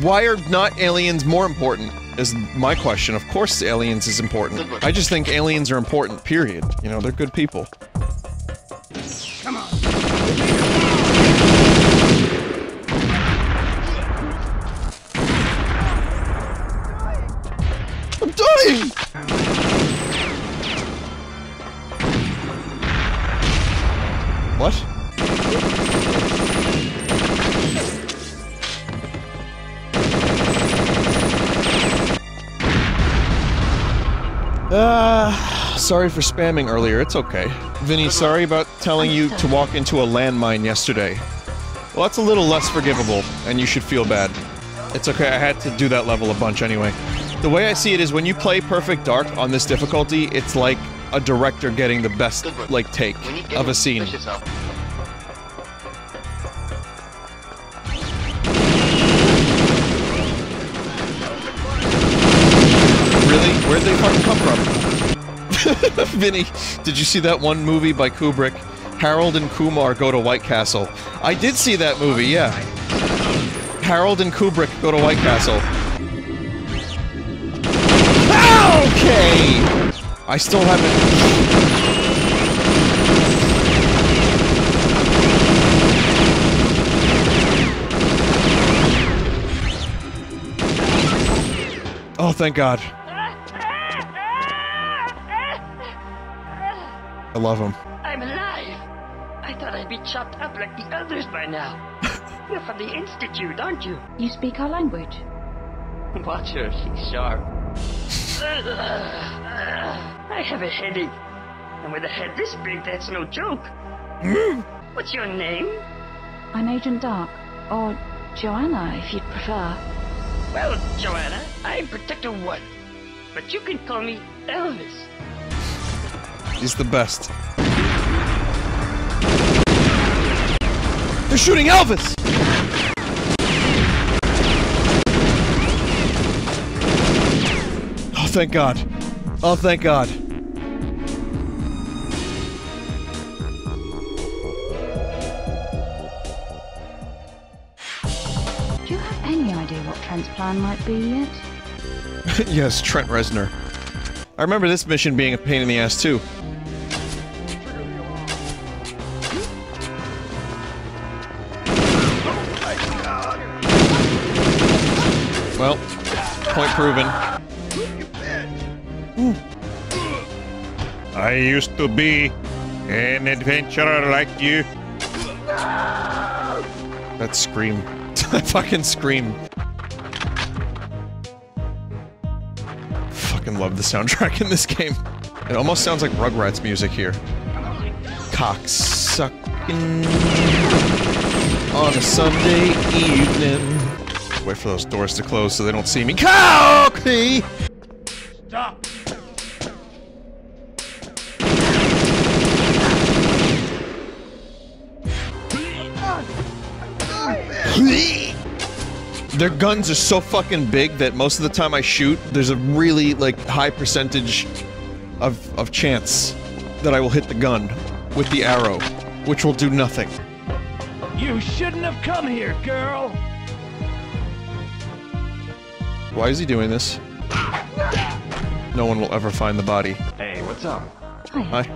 Why are not aliens more important? Is my question. Of course aliens is important. I just think aliens are important, period. You know, they're good people. Come on. I'm dying! What? Sorry for spamming earlier, it's okay. Vinny, sorry about telling you to walk into a landmine yesterday. Well, that's a little less forgivable, and you should feel bad. It's okay, I had to do that level a bunch anyway. The way I see it is when you play Perfect Dark on this difficulty, it's like a director getting the best, like, take of a scene. Where'd they fucking come from? Vinny, did you see that one movie by Kubrick? Harold and Kumar Go to White Castle. I did see that movie, yeah. Harold and Kubrick Go to White Castle. Okay! I still haven't... Oh, thank God. I love him. I'm alive! I thought I'd be chopped up like the others by now. You're from the Institute, aren't you? You speak our language. Watch her, she's sharp. I have a headache. And with a head this big, that's no joke. What's your name? I'm Agent Dark. Or Joanna, if you'd prefer. Well, Joanna, I'm Protector 1. But you can call me Elvis. He's the best. They're shooting Elvis! Oh, thank God. Oh, thank God. Do you have any idea what Trent's plan might be yet? Yes, Trent Reznor. I remember this mission being a pain in the ass, too. Well, point proven. Ooh. I used to be an adventurer like you. That scream. That fucking scream. Fucking love the soundtrack in this game. It almost sounds like Rugrats music here. Cocksucking on a Sunday evening. Wait for those doors to close so they don't see me. Cocky! Stop! Their guns are so fucking big that most of the time I shoot, there's a really, like, high percentage of chance that I will hit the gun with the arrow, which will do nothing. You shouldn't have come here, girl! Why is he doing this? No one will ever find the body. Hey, what's up? Hi. Hi.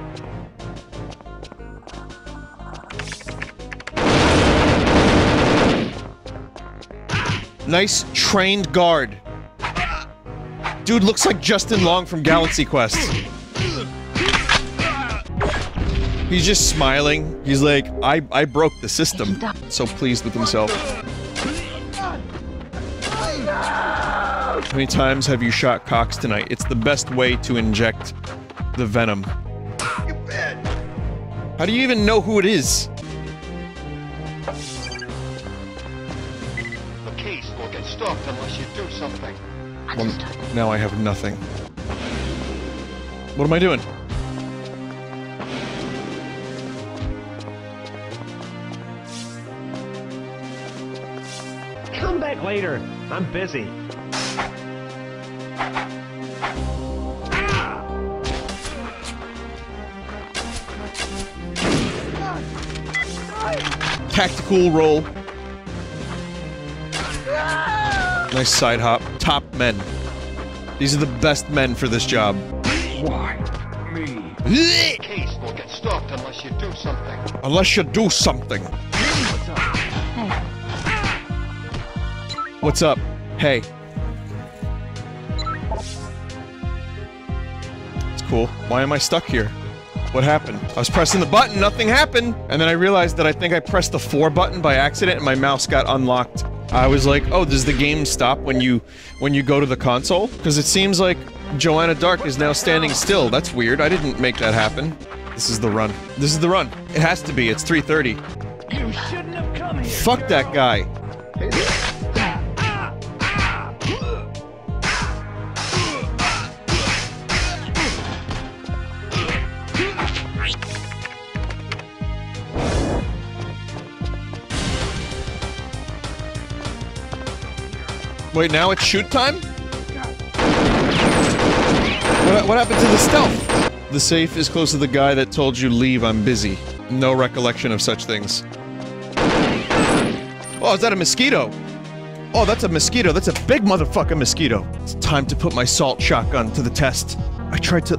Nice trained guard. Dude looks like Justin Long from Galaxy Quest. He's just smiling. He's like, I broke the system. So pleased with himself. How many times have you shot cocks tonight? It's the best way to inject the venom. How do you even know who it is? Unless you do something. Well, now I have nothing. What am I doing? Come back later. I'm busy. Tactical roll. Nice side hop. Top men. These are the best men for this job. Why me? This case will get stopped unless you do something. Unless you do something. What's up? What's up? Hey. It's cool. Why am I stuck here? What happened? I was pressing the button, nothing happened! And then I realized that I think I pressed the 4 button by accident and my mouse got unlocked. I was like, oh, does the game stop when you go to the console? Because it seems like Joanna Dark is now standing still. That's weird. I didn't make that happen. This is the run. This is the run. It has to be. It's 3:30. You shouldn't have come here. Fuck that guy. Wait, now it's shoot time? What happened to the stealth? The safe is close to the guy that told you leave, I'm busy. No recollection of such things. Oh, is that a mosquito? Oh, that's a mosquito. That's a big motherfucking mosquito. It's time to put my salt shotgun to the test. I tried to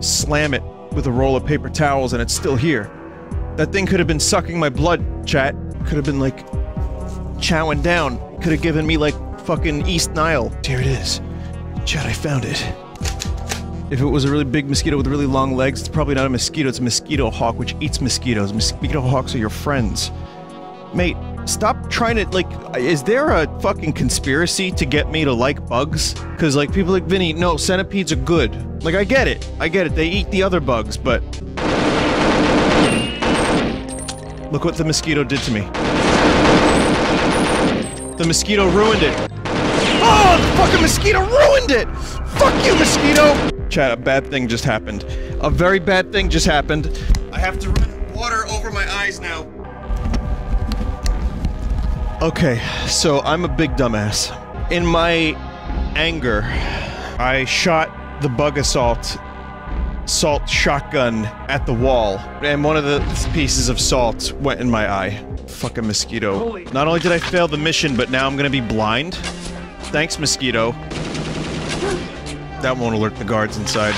slam it with a roll of paper towels and it's still here. That thing could have been sucking my blood, chat. Could have been, like, chowing down. Could have given me, like, fucking East Nile. Here it is. Chat, I found it. If it was a really big mosquito with really long legs, it's probably not a mosquito, it's a mosquito hawk, which eats mosquitoes. Mosquito hawks are your friends. Mate, stop trying to, like, is there a fucking conspiracy to get me to like bugs? Cause, like, people like Vinny, no, centipedes are good. Like, I get it, they eat the other bugs, but... Look what the mosquito did to me. The mosquito ruined it. Oh, the fucking mosquito ruined it! Fuck you, mosquito! Chat, a bad thing just happened. A very bad thing just happened. I have to run water over my eyes now. Okay, so I'm a big dumbass. In my anger, I shot the bug assault salt shotgun at the wall, and one of the pieces of salt went in my eye. Fucking mosquito. Holy. Not only did I fail the mission, but now I'm gonna be blind. Thanks, mosquito. That won't alert the guards inside.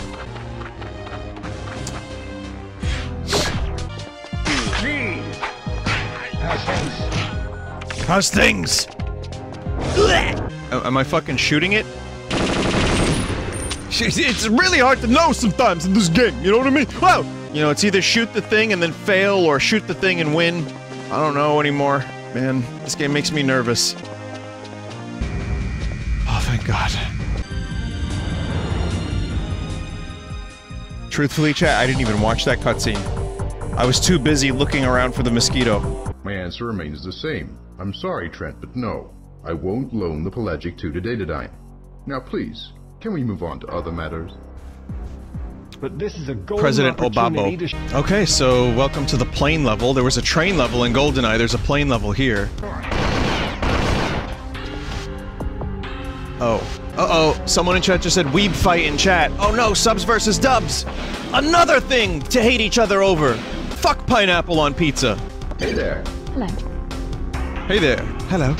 Jeez. How's things? Am I fucking shooting it? It's really hard to know sometimes in this game, you know what I mean? Wow! You know, it's either shoot the thing and then fail, or shoot the thing and win. I don't know anymore. Man, this game makes me nervous. Oh, thank God. Truthfully, chat, I didn't even watch that cutscene. I was too busy looking around for the mosquito. My answer remains the same. I'm sorry, Trent, but no. I won't loan the Pelagic 2 to Datadyne. Now please, can we move on to other matters? But this is a golden President Obama. Okay, so welcome to the plane level. There was a train level in GoldenEye, there's a plane level here. Oh. Uh-oh, someone in chat just said weeb fight in chat. Oh no, subs versus dubs! Another thing to hate each other over! Fuck pineapple on pizza! Hey there. Hello. Hey there. Hello.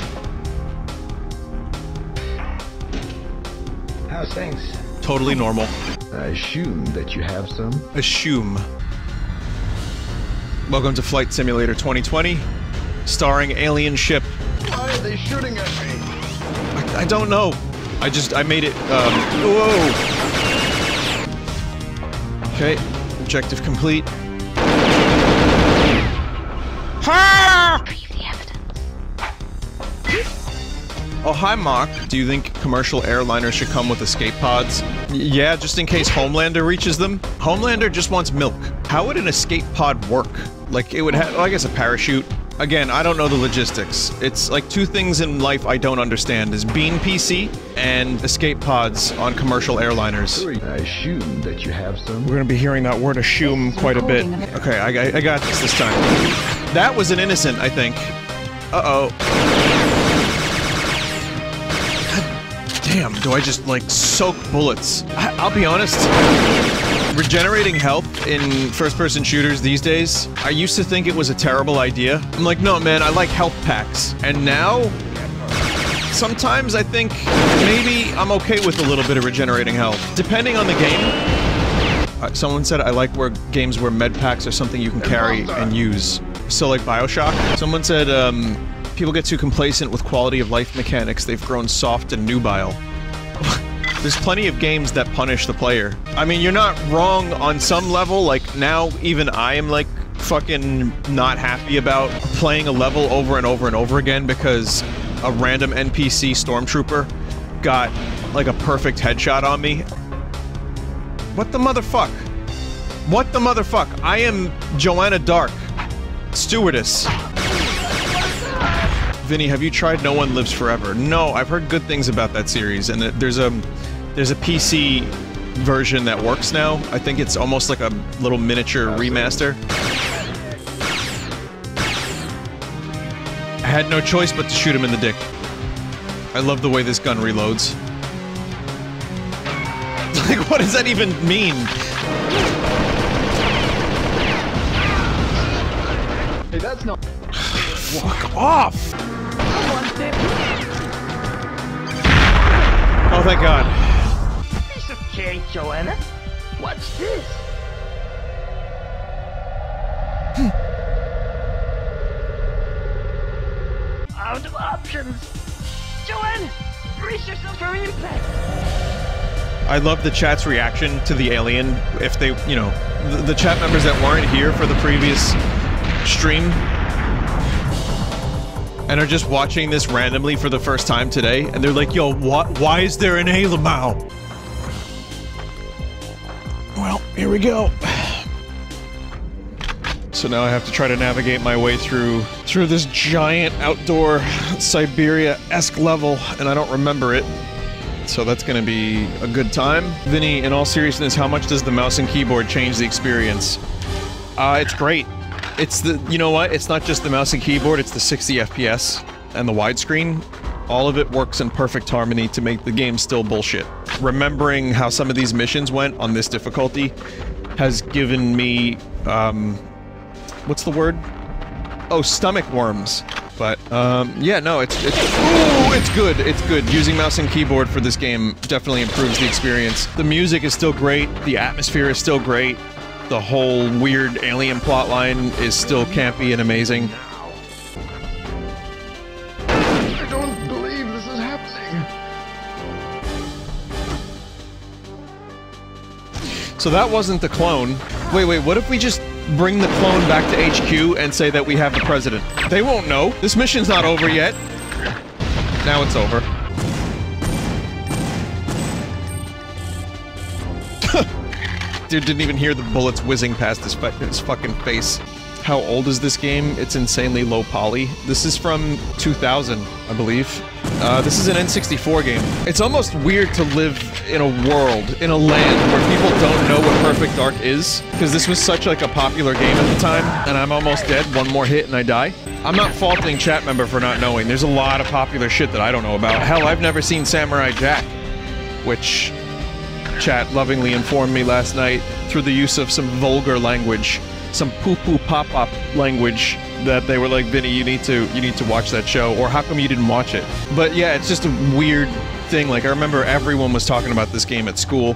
How's things? Totally normal. I assume that you have some. Assume. Welcome to Flight Simulator 2020, starring Alien Ship. Why are they shooting at me? I don't know. I made it, whoa! Okay, objective complete. Ha! Are you the evidence? Oh, hi, Mock. Do you think commercial airliners should come with escape pods? Yeah, just in case Homelander reaches them. Homelander just wants milk. How would an escape pod work? Like, it would have, well, I guess a parachute. Again, I don't know the logistics. It's like two things in life I don't understand is Bean PC and escape pods on commercial airliners. I assume that you have some. We're gonna be hearing that word assume quite a bit. Okay, I got this time. That was an innocent, I think. Uh-oh. Damn, do I just, like, soak bullets? I'll be honest, regenerating health in first-person shooters these days, I used to think it was a terrible idea. I'm like, no, man, I like health packs. And now, sometimes I think maybe I'm okay with a little bit of regenerating health, depending on the game. Someone said I like games where med packs are something you can carry and use. So like Bioshock. Someone said, people get too complacent with quality of life mechanics. They've grown soft and nubile. There's plenty of games that punish the player. I mean, you're not wrong on some level. Like, now even I am, like, fucking not happy about playing a level over and over and over again because a random NPC stormtrooper got, like, a perfect headshot on me. What the motherfuck? What the motherfuck? I am Joanna Dark, stewardess. Vinny, have you tried No One Lives Forever? No, I've heard good things about that series, and there's a PC version that works now. I think it's almost like a little miniature remaster. I had no choice but to shoot him in the dick. I love the way this gun reloads. Like, what does that even mean? Hey, that's not. Fuck off! Oh, thank God. Piece of cake, Joanna. What's this? Out of options. Joanna, brace yourself for impact. I love the chat's reaction to the alien. If they, you know, the chat members that weren't here for the previous stream and are just watching this randomly for the first time today, and they're like, yo, what? Why is there an Alamau? Well, here we go. So now I have to try to navigate my way through this giant outdoor Siberia-esque level, and I don't remember it. So that's gonna be a good time. Vinny, in all seriousness, how much does the mouse and keyboard change the experience? It's great. It's the, you know what? It's not just the mouse and keyboard, it's the 60 FPS and the widescreen. All of it works in perfect harmony to make the game still bullshit. Remembering how some of these missions went on this difficulty has given me, what's the word? Oh, stomach worms. But, yeah, no, ooh, it's good, it's good. Using mouse and keyboard for this game definitely improves the experience. The music is still great, the atmosphere is still great, the whole weird alien plotline is still campy and amazing. I don't believe this is happening. So that wasn't the clone. Wait, what if we just bring the clone back to HQ and say that we have the president? They won't know. This mission's not over yet. Now it's over. Dude didn't even hear the bullets whizzing past his fucking face. How old is this game? It's insanely low poly. This is from 2000, I believe. This is an N64 game. It's almost weird to live in a world, in a land where people don't know what Perfect Dark is, because this was such like a popular game at the time, and I'm almost dead. One more hit and I die. I'm not faulting chat member for not knowing. There's a lot of popular shit that I don't know about. Hell, I've never seen Samurai Jack, which chat lovingly informed me last night through the use of some vulgar language. Some poo-poo pop-up language that they were like, Vinny, you need to watch that show, or how come you didn't watch it? But yeah, it's just a weird thing. Like, I remember everyone was talking about this game at school,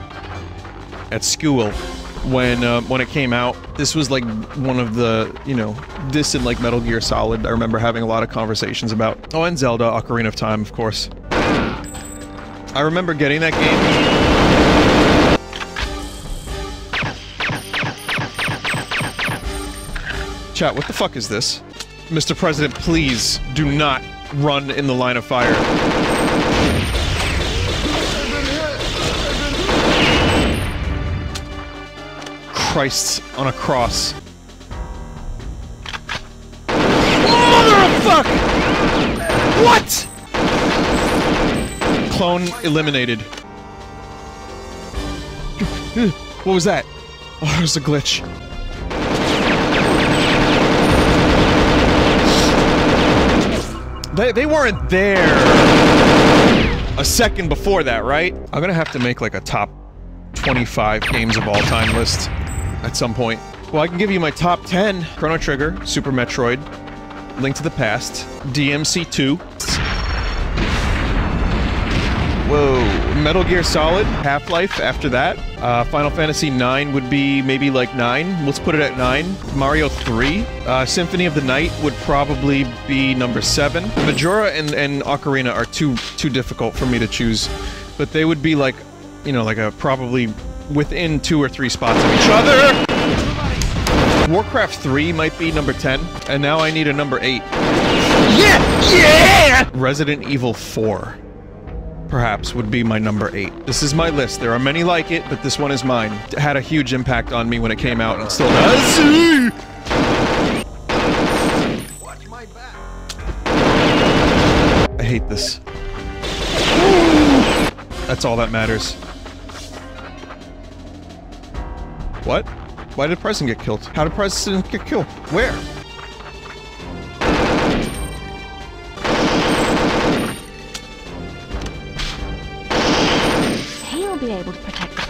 when it came out. This was like one of the, you know, this and like Metal Gear Solid, I remember having a lot of conversations about. Oh, and Zelda, Ocarina of Time, of course. I remember getting that game. Chat, what the fuck is this? Mr. President, please do not run in the line of fire. Christ on a cross. Mother of fuck! What?! Clone eliminated. What was that? Oh, it was a glitch. They weren't there! A second before that, right? I'm gonna have to make like a top 25 games of all time list at some point. Well, I can give you my top 10. Chrono Trigger, Super Metroid, Link to the Past, DMC2. Whoa. Metal Gear Solid, Half-Life after that. Final Fantasy 9 would be maybe like 9. Let's put it at 9. Mario 3. Symphony of the Night would probably be number 7. Majora and Ocarina are too difficult for me to choose. But they would be like, you know, like a probably within 2 or 3 spots of each other. Warcraft 3 might be number 10, and now I need a number 8. Yeah! Yeah! Resident Evil 4, perhaps, would be my number 8. This is my list. There are many like it, but this one is mine. It had a huge impact on me when it came out, and it still does. Watch my back. I hate this. That's all that matters. What? Why did President get killed? How did President get killed? Where? He'll be able to protect the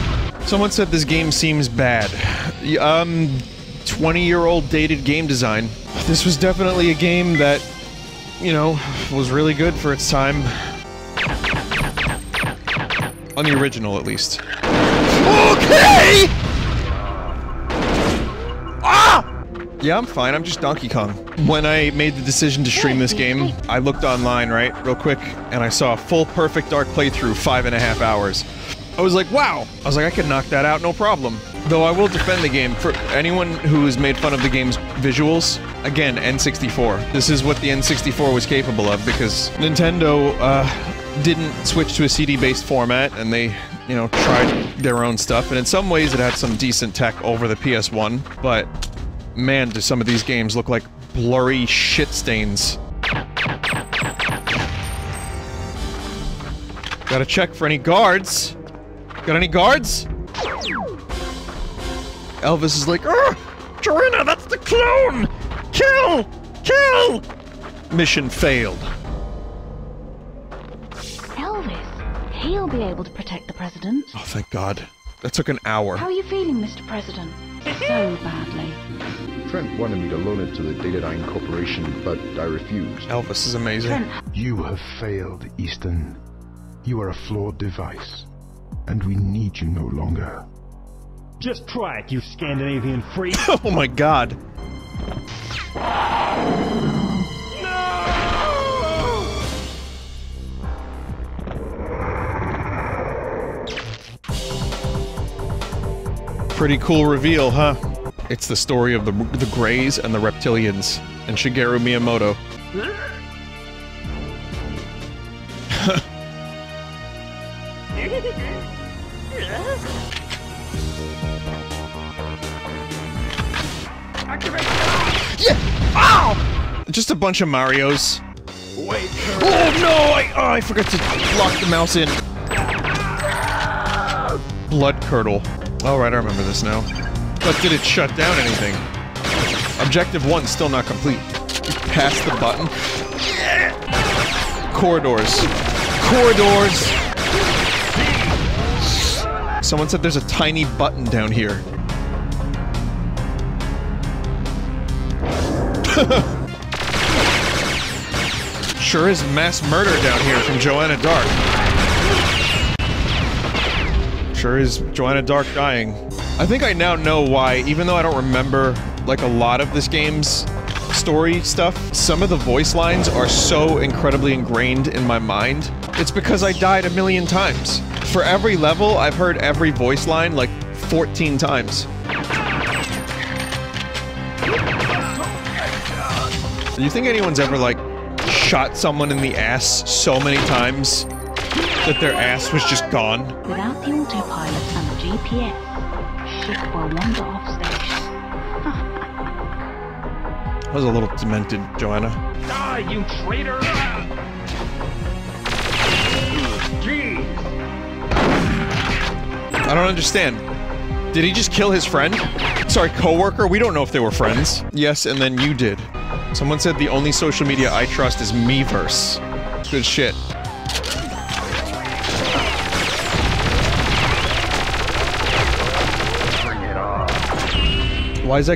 President. Someone said this game seems bad. 20-year-old dated game design. This was definitely a game that, you know, was really good for its time. On the original, at least. Okay! Ah! Yeah, I'm fine. I'm just Donkey Kong. When I made the decision to stream this game, I looked online, right, real quick, and I saw a full Perfect Dark playthrough, 5.5 hours. I was like, wow! I was like, I could knock that out, no problem. Though I will defend the game. For anyone who has made fun of the game's visuals, again, N64. This is what the N64 was capable of, because Nintendo, didn't switch to a CD-based format, and they, you know, tried their own stuff, and in some ways it had some decent tech over the PS1, but man, do some of these games look like blurry shit stains. Gotta check for any guards. Got any guards? Elvis is like, ah! Joanna, that's the clone! Kill! Kill! Mission failed. He'll be able to protect the President. Oh, thank God. That took an hour. How are you feeling, Mr. President? So badly. Trent wanted me to loan it to the Datadyne Corporation, but I refused. Elvis is amazing. Trent. You have failed, Easton. You are a flawed device, and we need you no longer. Just try it, you Scandinavian freak. Oh my God. Pretty cool reveal, huh? It's the story of the Greys and the Reptilians, and Shigeru Miyamoto. Yeah! Ow! Just a bunch of Marios. Wait. Oh no! I forgot to lock the mouse in. Blood curdle. Alright, I remember this now. But did it shut down anything? Objective 1 still not complete. Pass the button. Corridors. Corridors! Someone said there's a tiny button down here. Sure is mass murder down here from Joanna Dark. Sure is Joanna Dark dying. I think I now know why, even though I don't remember, like, a lot of this game's story stuff, some of the voice lines are so incredibly ingrained in my mind. It's because I died a million times. For every level, I've heard every voice line, like, 14 times. Do you think anyone's ever, like, shot someone in the ass so many times that their ass was just gone? Without the autopilot and the GPS, ship will wander off station. I was a little demented, Joanna. Die, you traitor! Jeez. I don't understand. Did he just kill his friend? Sorry, coworker? We don't know if they were friends. Yes, and then you did. Someone said the only social media I trust is Meverse. Good shit. Why's he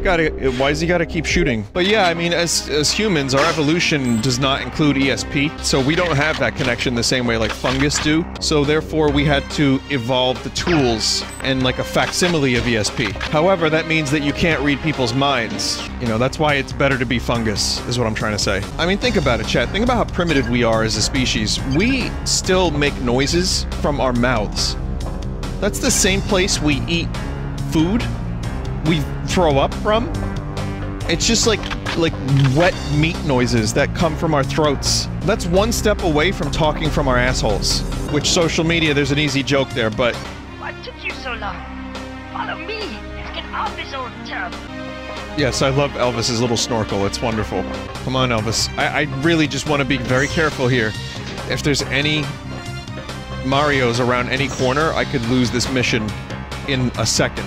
gotta keep shooting? But yeah, I mean, as humans, our evolution does not include ESP, so we don't have that connection the same way like fungus do. So therefore, we had to evolve the tools and like a facsimile of ESP. However, that means that you can't read people's minds. You know, that's why it's better to be fungus, is what I'm trying to say. I mean, think about it, chat. Think about how primitive we are as a species. We still make noises from our mouths. That's the same place we eat food. We throw up from. It's just like wet meat noises that come from our throats. That's one step away from talking from our assholes. Which social media, there's an easy joke there, but... What took you so long? Follow me and get off this old tub. Yes, I love Elvis's little snorkel. It's wonderful. Come on, Elvis. I really just want to be very careful here. If there's any Marios around any corner, I could lose this mission in a second.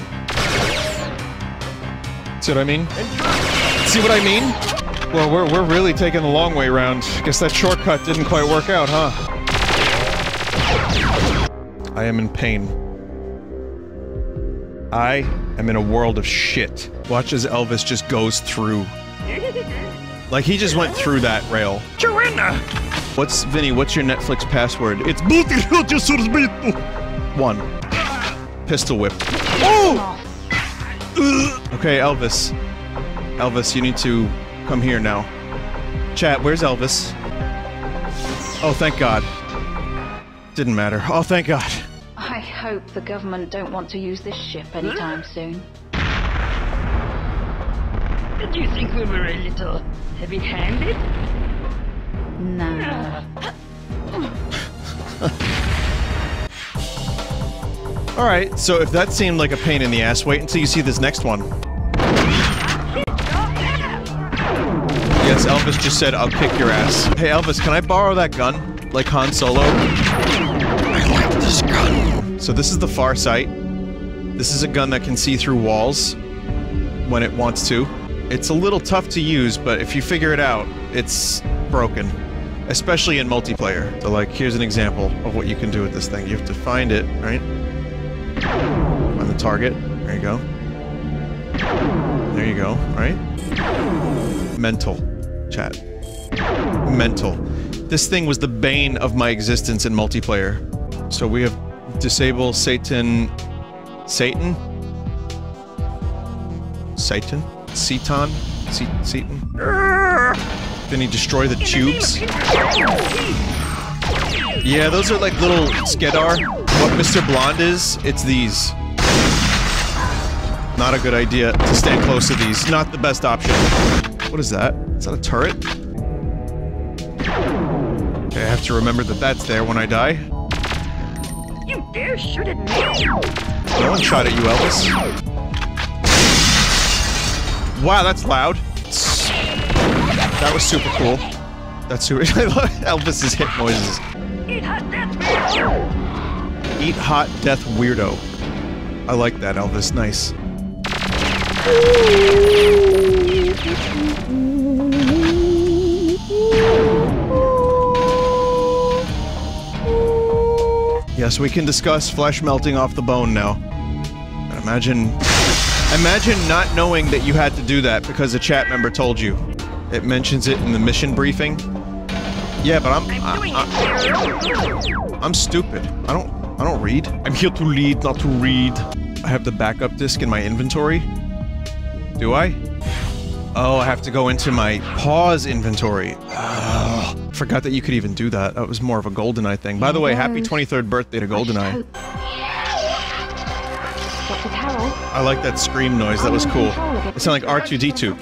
See what I mean? See what I mean? Well, we're really taking the long way round. Guess that shortcut didn't quite work out, huh? I am in pain. I am in a world of shit. Watch as Elvis just goes through. Like, he just went through that rail. Joanna! What's, Vinny, what's your Netflix password? It's one. Pistol whip. Oh! Okay, Elvis. Elvis, you need to come here now. Chat, where's Elvis? Oh, thank God. Didn't matter. Oh, thank God. I hope the government don't want to use this ship anytime soon. Did you think we were a little heavy-handed? No. Alright, so if that seemed like a pain in the ass, wait until you see this next one. Yes, Elvis just said, I'll kick your ass. Hey Elvis, can I borrow that gun? Like Han Solo? I like this gun. So this is the Far Sight. This is a gun that can see through walls when it wants to. It's a little tough to use, but if you figure it out, it's broken. Especially in multiplayer. So like, here's an example of what you can do with this thing. You have to find it, right? On the target. There you go. There you go, right? Mental. Chat. Mental. This thing was the bane of my existence in multiplayer. So we have disable Satan... Satan? Satan? Seton? Seton? Then he destroyed the tubes. Yeah, those are like little Skedar. What Mr. Blonde is, it's these. Not a good idea to stand close to these. Not the best option. What is that? Is that a turret? Okay, I have to remember that that's there when I die. You dare shoot at me? No one shot at you, Elvis. Wow, that's loud. That was super cool. That's super. Elvis's hit noises. Eat hot death. Eat hot death weirdo. I like that, Elvis. Nice. Yes, we can discuss flesh melting off the bone now. But imagine not knowing that you had to do that because a chat member told you. It mentions it in the mission briefing. Yeah, but I'm stupid. I don't read. I'm here to lead, not to read. I have the backup disk in my inventory. Do I? Oh, I have to go into my pause inventory. Oh, forgot that you could even do that. That was more of a GoldenEye thing. By the way, happy 23rd birthday to GoldenEye. Dr. Carroll. I like that scream noise. That was cool. It sounded like R2-D2.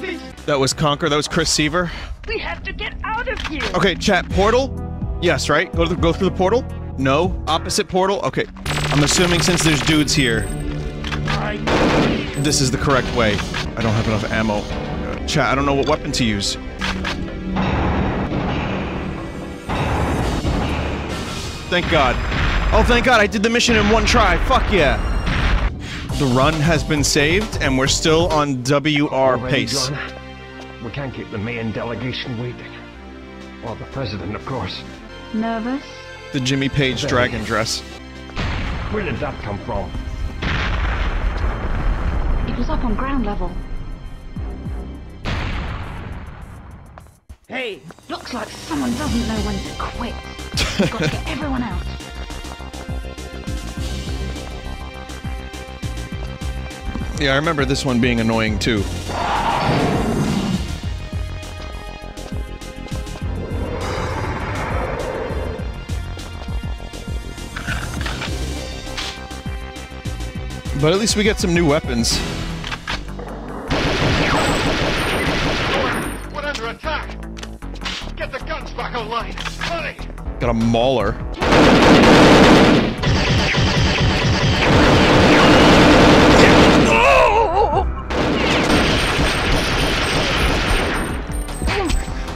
That was Conker. That was Chris Seaver. We have to get out of here. Okay, chat. Portal? Yes, right? Go through the portal? No? Opposite portal? Okay. I'm assuming since there's dudes here, this is the correct way. I don't have enough ammo. Chat, I don't know what weapon to use. Thank God. Oh, thank God, I did the mission in one try. Fuck yeah. The run has been saved, and we're still on WR pace. We can't keep the Mayan delegation waiting. Or the president, of course. Nervous? The Jimmy Page dragon dress. Where did that come from? It was up on ground level. Hey! Looks like someone doesn't know when to quit. We've got to get everyone out. Yeah, I remember this one being annoying too. But at least we get some new weapons. We're under attack! Get the guns back online! Hurry! Got a Mauler.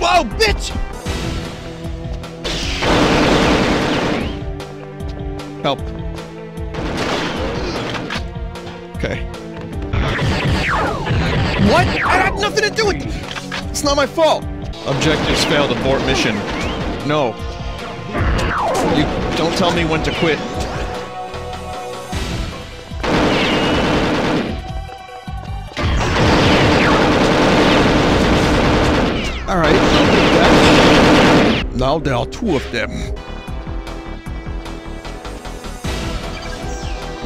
Whoa, bitch! Help. Okay. What? I had nothing to do with it! It's not my fault! Objectives failed, abort mission. No. You don't tell me when to quit. Alright, I'll do that. Now there are two of them.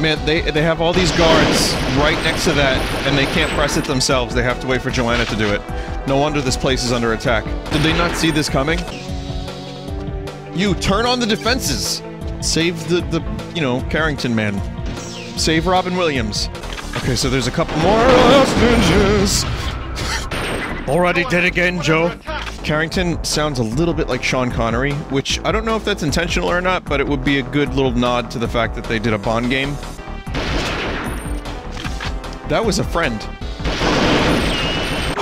Man, they have all these guards right next to that, and they can't press it themselves. They have to wait for Joanna to do it. No wonder this place is under attack. Did they not see this coming? You, turn on the defenses! Save the you know, Carrington man. Save Robin Williams. Okay, so there's a couple more hostages. Already did again, Joe. Carrington sounds a little bit like Sean Connery, which I don't know if that's intentional or not, but it would be a good little nod to the fact that they did a Bond game. That was a friend.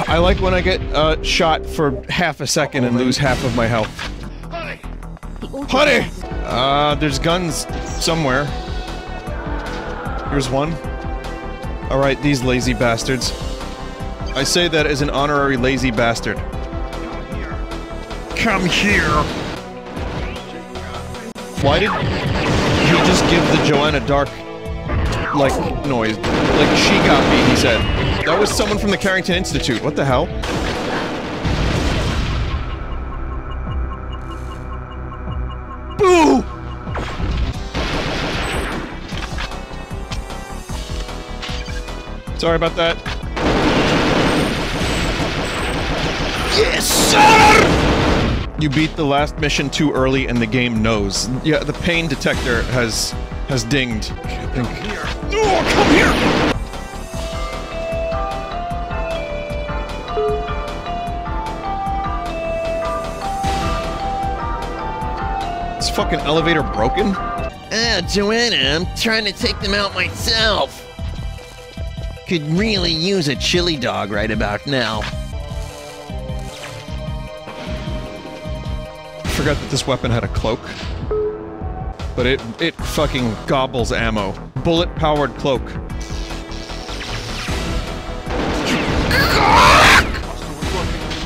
I like when I get shot for half a second and lose half of my health. Honey! There's guns somewhere. Here's one. Alright, these lazy bastards. I say that as an honorary lazy bastard. Come here! Why did you just give the Joanna Dark, like, noise? Like, she got me, he said. That was someone from the Carrington Institute, what the hell? Boo! Sorry about that. Yes, sir! You beat the last mission too early and the game knows. Yeah, the pain detector has dinged. Come here. Oh, come here! Is fucking elevator broken? Joanna, I'm trying to take them out myself. Could really use a chili dog right about now. I forgot that this weapon had a cloak, but it fucking gobbles ammo. Bullet-powered cloak.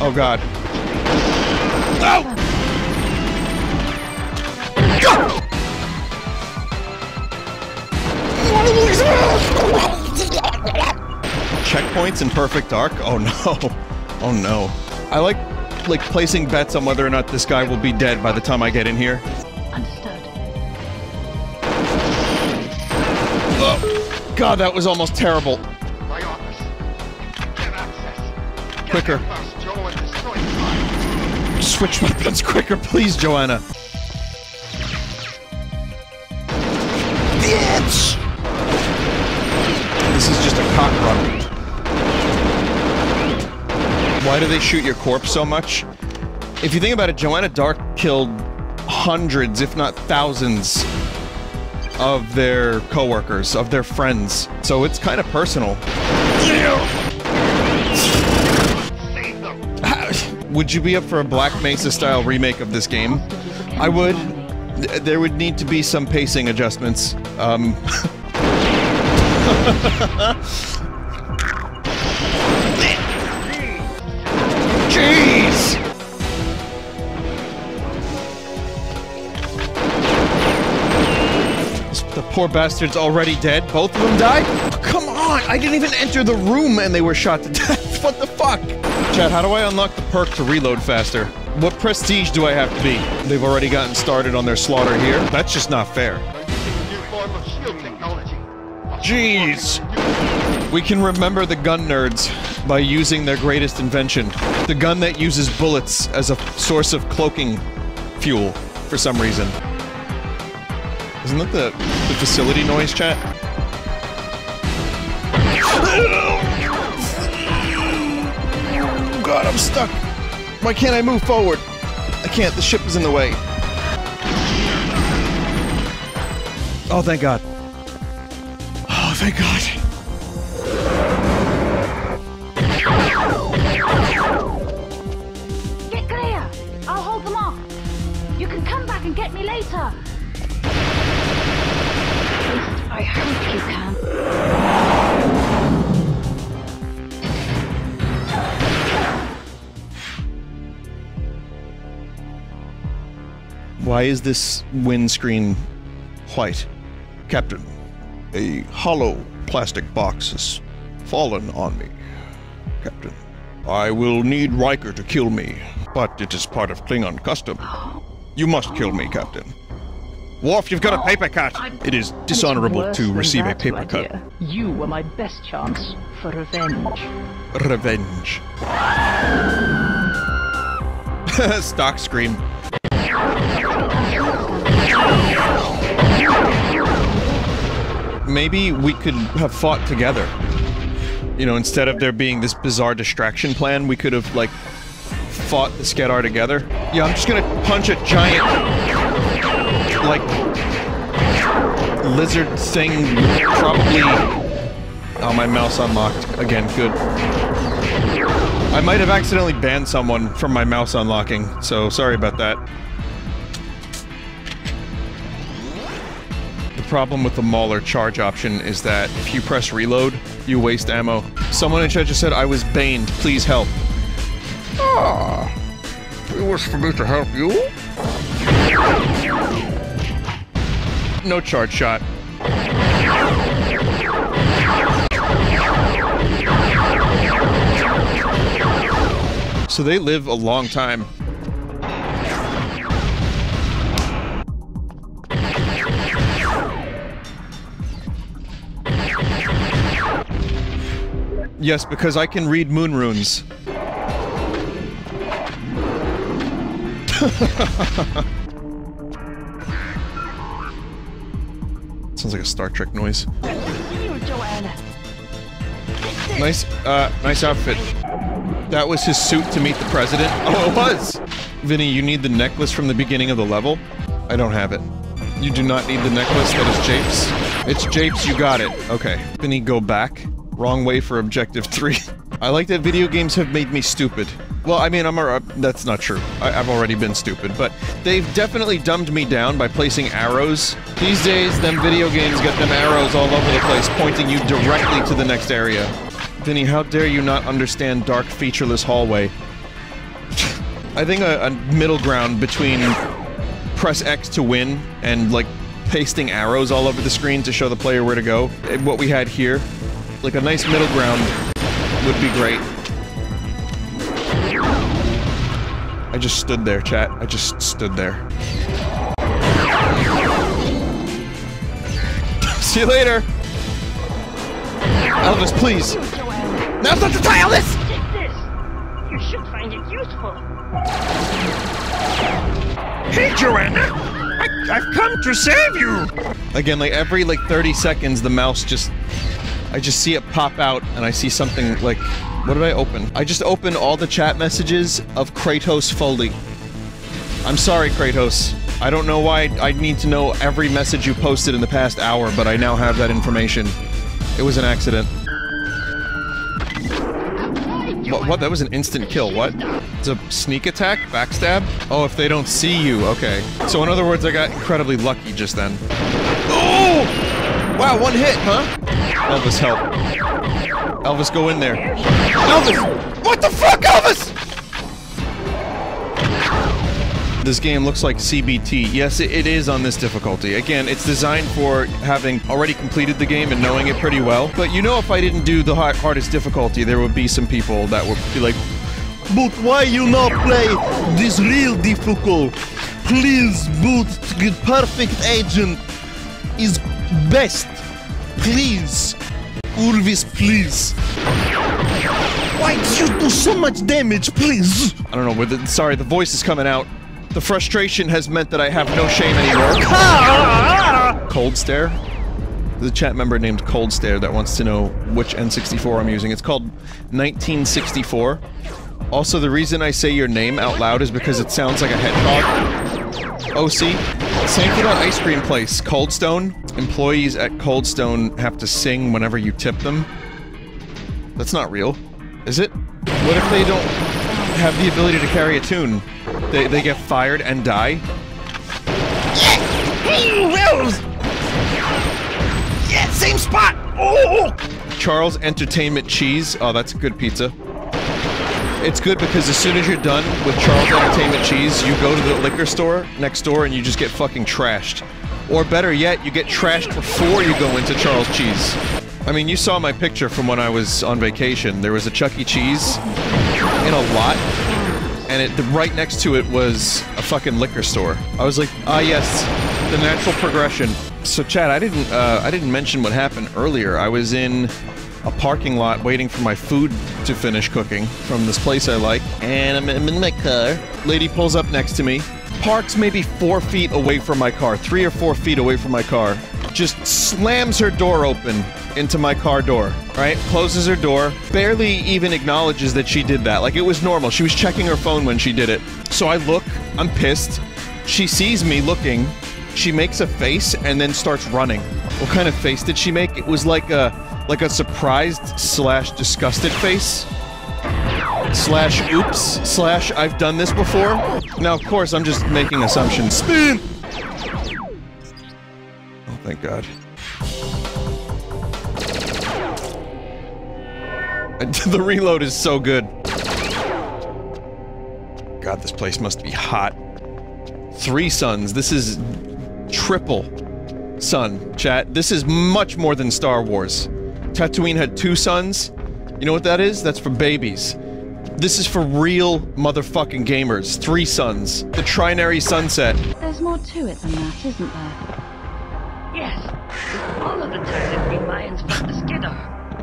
Oh god. Oh! Checkpoints in Perfect Dark? Oh no. Oh no. I like placing bets on whether or not this guy will be dead by the time I get in here. Understood. Oh, God, that was almost terrible. My office. Get access. Get quicker. First, Joe, and destroy the fire. Switch weapons quicker, please, Joanna. Bitch! This is just a cock run. Why do they shoot your corpse so much? If you think about it, Joanna Dark killed hundreds, if not thousands, of their coworkers, of their friends. So it's kind of personal. Save them. Would you be up for a Black Mesa-style remake of this game? I would. There would need to be some pacing adjustments. Jeez! The poor bastard's already dead. Both of them died? Oh, come on! I didn't even enter the room and they were shot to death. What the fuck? Chat, how do I unlock the perk to reload faster? What prestige do I have to be? They've already gotten started on their slaughter here. That's just not fair. Jeez! We can remember the gun nerds by using their greatest invention. The gun that uses bullets as a source of cloaking fuel, for some reason. Isn't that the facility noise, chat? God, I'm stuck! Why can't I move forward? I can't, the ship is in the way. Oh, thank God. Thank God. Get clear! I'll hold them off. You can come back and get me later. At least I hope you can. Why is this windscreen white, Captain? A hollow plastic box has fallen on me, Captain. I will need Riker to kill me, but it is part of Klingon custom. You must kill me, Captain. Worf, you've got a paper cut! It is dishonorable to receive a paper cut. You were my best chance for revenge. Revenge. Stock scream. Maybe we could have fought together. You know, instead of there being this bizarre distraction plan, we could have, like, fought the Skedar together. Yeah, I'm just gonna punch a giant, like, lizard thing, probably... Oh, my mouse unlocked. Again, good. I might have accidentally banned someone from my mouse unlocking, so sorry about that. The problem with the Mauler charge option is that if you press reload, you waste ammo. Someone in chat just said, I was baned, please help. Ah, you wish for me to help you? No charge shot. So they live a long time. Yes, because I can read moon runes. Sounds like a Star Trek noise. Nice, nice outfit. That was his suit to meet the president. Oh, it was! Vinny, you need the necklace from the beginning of the level? I don't have it. You do not need the necklace, that is Japes. It's Japes, you got it. Okay. Vinny, go back. Wrong way for objective 3. I like that video games have made me stupid. Well, I mean, that's not true. I've already been stupid, but they've definitely dumbed me down by placing arrows. These days, them video games get them arrows all over the place, pointing you directly to the next area. Vinny, how dare you not understand dark, featureless hallway? I think a middle ground between press X to win and, like, pasting arrows all over the screen to show the player where to go. What we had here. Like, a nice middle ground would be great. I just stood there, chat. I just stood there. See you later! Elvis, please! Now's not the time, Elvis! Take this! You should find it useful. Hey, Joanna! I've come to save you! Again, like, every, 30 seconds, the mouse just... I just see it pop out, and I see something like... What did I open? I just opened all the chat messages of Kratos Foley. I'm sorry, Kratos. I don't know why I need to know every message you posted in the past hour, but I now have that information. It was an accident. What? That was an instant kill, what? It's a sneak attack? Backstab? Oh, if they don't see you, okay. So in other words, I got incredibly lucky just then. Oh! Wow, one hit, huh? Elvis, help. Elvis, go in there. Elvis! What the fuck, Elvis?! This game looks like CBT. Yes, it is on this difficulty. Again, it's designed for having already completed the game and knowing it pretty well. But you know if I didn't do the hardest difficulty, there would be some people that would be like, but why you not play this real difficult? Please, boot, the perfect agent is best. Please, Ulvis, please. Why do you do so much damage, please? I don't know, sorry, the voice is coming out. The frustration has meant that I have no shame anymore. Cold Stare? There's a chat member named Cold Stare that wants to know which N64 I'm using. It's called 1964. Also, the reason I say your name out loud is because it sounds like a hedgehog. OC, same thing on ice cream place, Coldstone. Employees at Coldstone have to sing whenever you tip them. That's not real, is it? What if they don't have the ability to carry a tune? They get fired and die? Yeah, same spot! Oh! Charles Entertainment Cheese. Oh, that's good pizza. It's good because as soon as you're done with Charles Entertainment Cheese, you go to the liquor store next door and you just get fucking trashed. Or better yet, you get trashed before you go into Charles Cheese. I mean, you saw my picture from when I was on vacation. There was a Chuck E. Cheese in a lot, and right next to it was a fucking liquor store. I was like, ah yes, the natural progression. So Chad, I didn't mention what happened earlier. I was in a parking lot waiting for my food to finish cooking from this place I like. And I'm in my car. Lady pulls up next to me. Parks maybe 4 feet away from my car. 3 or 4 feet away from my car. Just slams her door open into my car door. Right? Closes her door. Barely even acknowledges that she did that. Like, it was normal. She was checking her phone when she did it. So I look. I'm pissed. She sees me looking. She makes a face and then starts running. What kind of face did she make? It was like a surprised / disgusted face / oops / I've done this before. Now, of course, I'm just making assumptions. Spin! Oh, thank God. The reload is so good. God, this place must be hot. 3 suns. This is triple sun, chat. This is much more than Star Wars. Tatooine had 2 suns. You know what that is? That's for babies. This is for real motherfucking gamers. 3 suns. The trinary sunset. There's more to it than that, isn't there? Yes. All of the territory Mayans from the Skedar.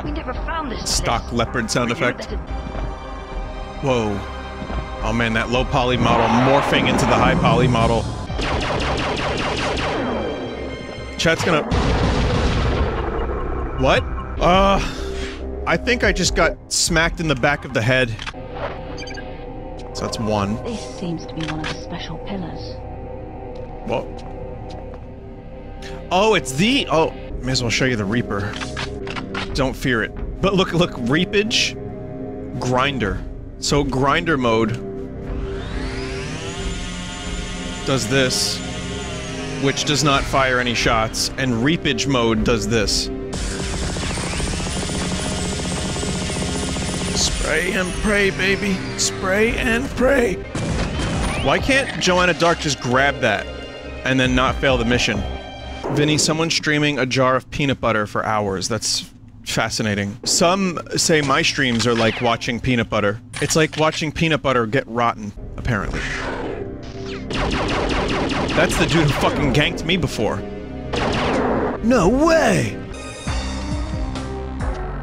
We never found this stock place. Leopard sound effect. Whoa. Oh man, that low poly model morphing into the high poly model. Chat's gonna... What? I think I just got smacked in the back of the head. So that's 1. This seems to be one of the special pillars. What? Oh, it's the... Oh, may as well show you the Reaper. Don't fear it. But look, look, Reapage. Grinder. So grinder mode does this, which does not fire any shots, and Reapage mode does this. Spray and pray, baby. Spray and pray. Why can't Joanna Dark just grab that and then not fail the mission? Vinny, someone's streaming a jar of peanut butter for hours. That's fascinating. Some say my streams are like watching peanut butter. It's like watching peanut butter get rotten, apparently. That's the dude who fucking ganked me before. No way!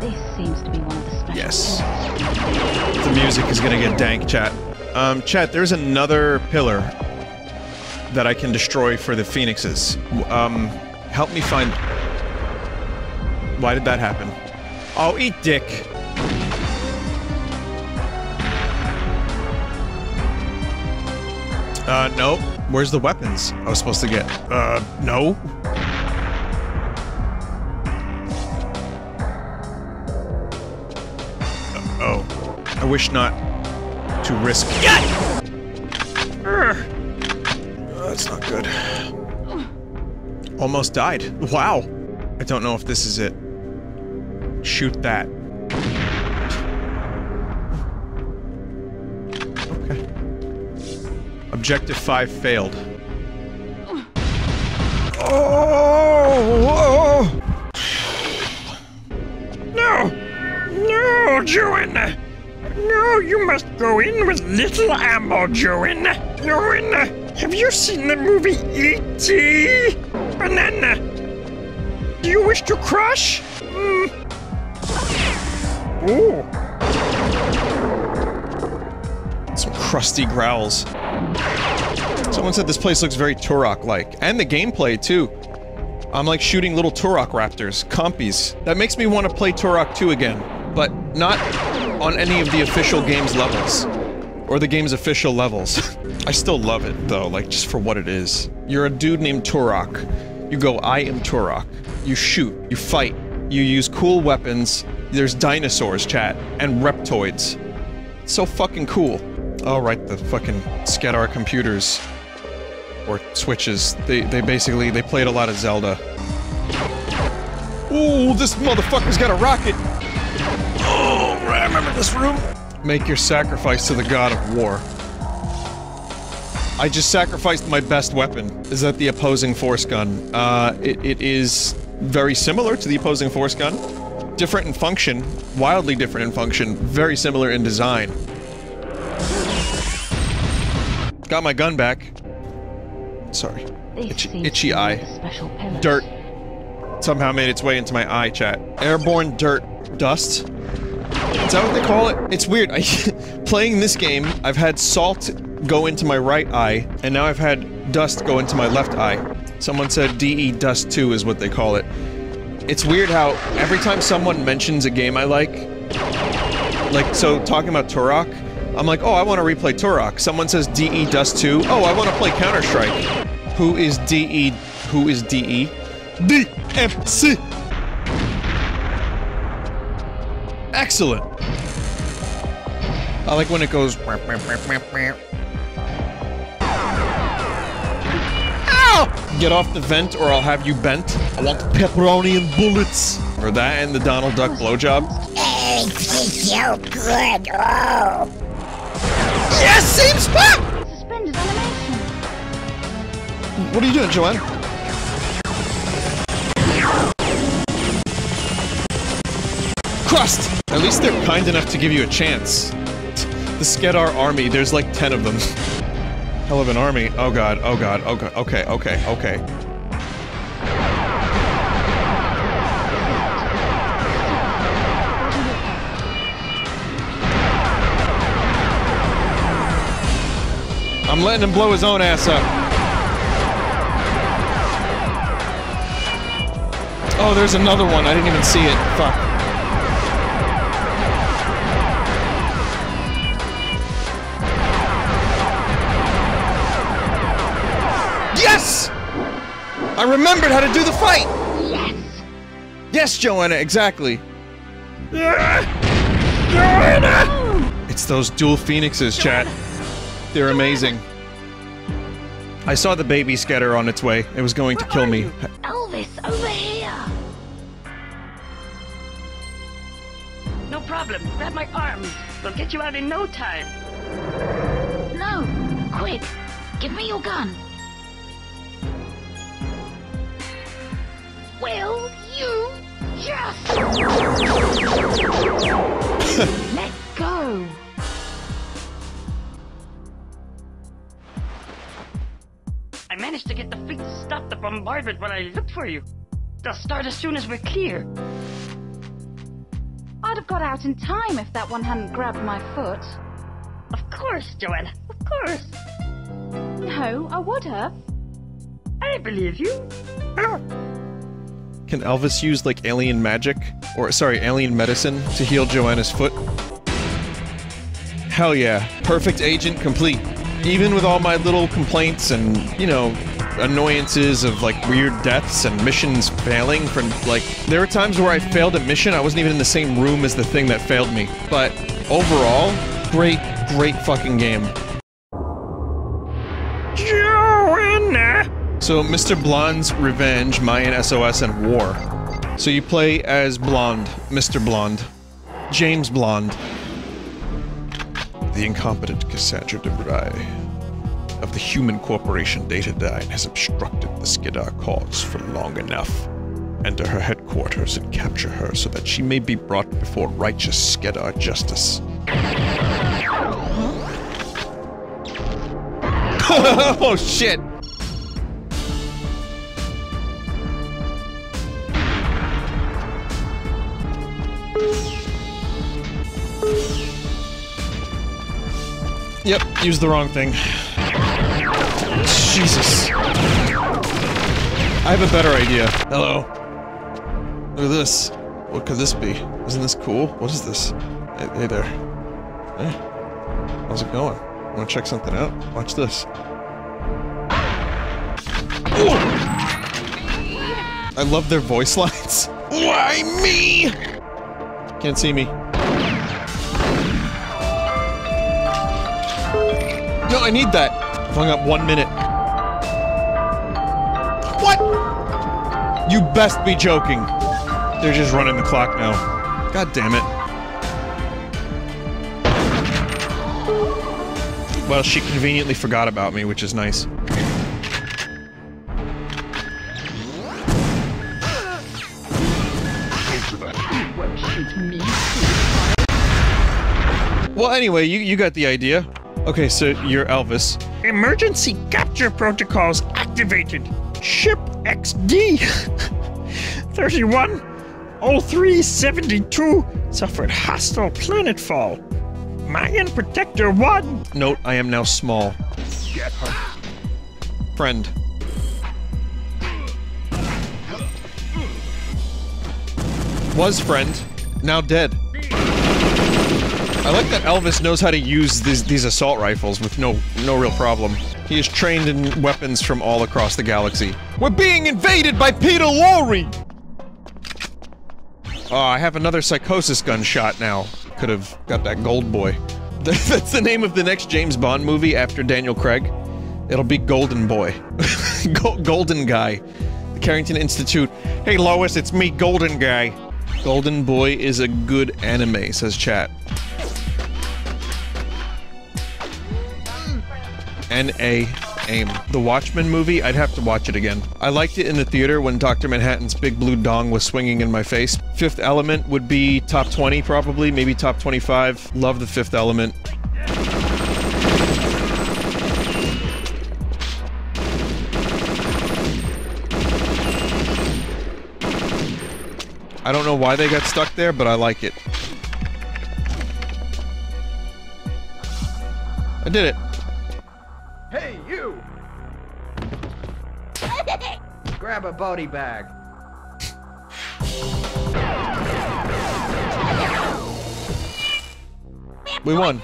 This seems to be one of the special. Yes. The music is gonna get dank, chat. Chat, there's another pillar that I can destroy for the phoenixes. Help me find... Why did that happen? Oh, eat dick! Nope. Where's the weapons I was supposed to get? No? Oh. I wish not to risk- YET! That's not good. Almost died. Wow. I don't know if this is it. Shoot that. Okay. Objective 5 failed. Oh! No! No, Joanna! No, you must go in with little ammo, Joanna! Joanna, have you seen the movie E.T.? Banana! Do you wish to crush? Ooh. Some crusty growls. Someone said this place looks very Turok-like. And the gameplay, too. I'm like shooting little Turok raptors, compies. That makes me want to play Turok 2 again, but not on any of the official game's levels. Or the game's official levels. I still love it, though, like, just for what it is. You're a dude named Turok. You go, I am Turok. You shoot. You fight. You use cool weapons. There's dinosaurs, chat, and reptoids. It's so fucking cool. All right, the fucking Skedar computers. Or switches. They played a lot of Zelda. Ooh, this motherfucker's got a rocket! Oh, I remember this room! Make your sacrifice to the god of war. I just sacrificed my best weapon. Is that the opposing force gun? It is very similar to the opposing force gun. Different in function. Wildly different in function. Very similar in design. Got my gun back. Sorry. Itchy eye. Dirt. Somehow made its way into my eye, chat. Airborne dirt. Dust. Is that what they call it? It's weird. Playing this game, I've had salt go into my right eye, and now I've had dust go into my left eye. Someone said DE Dust 2 is what they call it. It's weird how every time someone mentions a game I like so talking about Turok, I'm like, oh, I want to replay Turok. Someone says DE Dust 2. Oh, I want to play Counter-Strike. Who is DE? Who is DE? DMC! Excellent! I like when it goes... Ow! Get off the vent or I'll have you bent. I want pepperoni and bullets. Or that and the Donald Duck blowjob. Hey, tastes so good. Oh! Yes, same spot! Suspended animation. What are you doing, Joanne? Crust! At least they're kind enough to give you a chance. The Skedar army, there's like 10 of them. Hell of an army. Oh god, oh god, oh god, okay, okay, okay. I'm letting him blow his own ass up. Oh, there's another one. I didn't even see it. Fuck. Yes! I remembered how to do the fight! Yes! Yes, Joanna, exactly. Joanna! It's those dual phoenixes, chat. They're amazing. I saw the baby Skedar on its way. It was going to kill me. Elvis, over here! No problem. Grab my arms. We'll get you out in no time. No! Quick! Give me your gun! Will you just... Let go! I managed to get the fleet to stop the bombardment when I looked for you. They'll start as soon as we're clear. I'd have got out in time if that one hadn't grabbed my foot. Of course, Joanna, of course. No, I would have. I believe you. Can Elvis use, like, alien magic? Or, sorry, alien medicine to heal Joanna's foot? Hell yeah. Perfect agent complete. Even with all my little complaints and, you know, annoyances of, like, weird deaths and missions failing from, like... There were times where I failed a mission, I wasn't even in the same room as the thing that failed me. But, overall, great fucking game. Joanna! So, Mr. Blonde's Revenge, Mayan SOS, and War. So you play as Blonde, Mr. Blonde, James Blonde, the incompetent Cassandra DeVry of the human corporation Datadyne has obstructed the Skedar cause for long enough. Enter her headquarters and capture her so that she may be brought before righteous Skedar justice. Oh shit! Yep, used the wrong thing. Jesus. I have a better idea. Hello. Look at this. What could this be? Isn't this cool? What is this? Hey there. Hey. How's it going? Wanna check something out? Watch this. Ooh. I love their voice lines. Why me? Can't see me. No, I need that. I've hung up 1 minute. What? You best be joking. They're just running the clock now. God damn it. Well, she conveniently forgot about me, which is nice. Well, anyway, you got the idea. Okay, so you're Elvis. Emergency capture protocols activated. Ship XD 310372 suffered hostile planetfall. Mayan Protector 1. Note, I am now small. Get her. Friend. Was friend. Now dead. I like that Elvis knows how to use these assault rifles with no real problem. He is trained in weapons from all across the galaxy. We're being invaded by Peter Lorre! Oh, I have another psychosis gunshot now. Could have got that Gold Boy. That's the name of the next James Bond movie after Daniel Craig. It'll be Golden Boy. Golden Guy. The Carrington Institute. Hey Lois, it's me, Golden Guy. Golden Boy is a good anime, says chat. N.A. AIM. The Watchmen movie, I'd have to watch it again. I liked it in the theater when Dr. Manhattan's big blue dong was swinging in my face. Fifth Element would be top 20 probably, maybe top 25. Love the Fifth Element. I don't know why they got stuck there, but I like it. I did it. Hey, you! Grab a body bag. We won.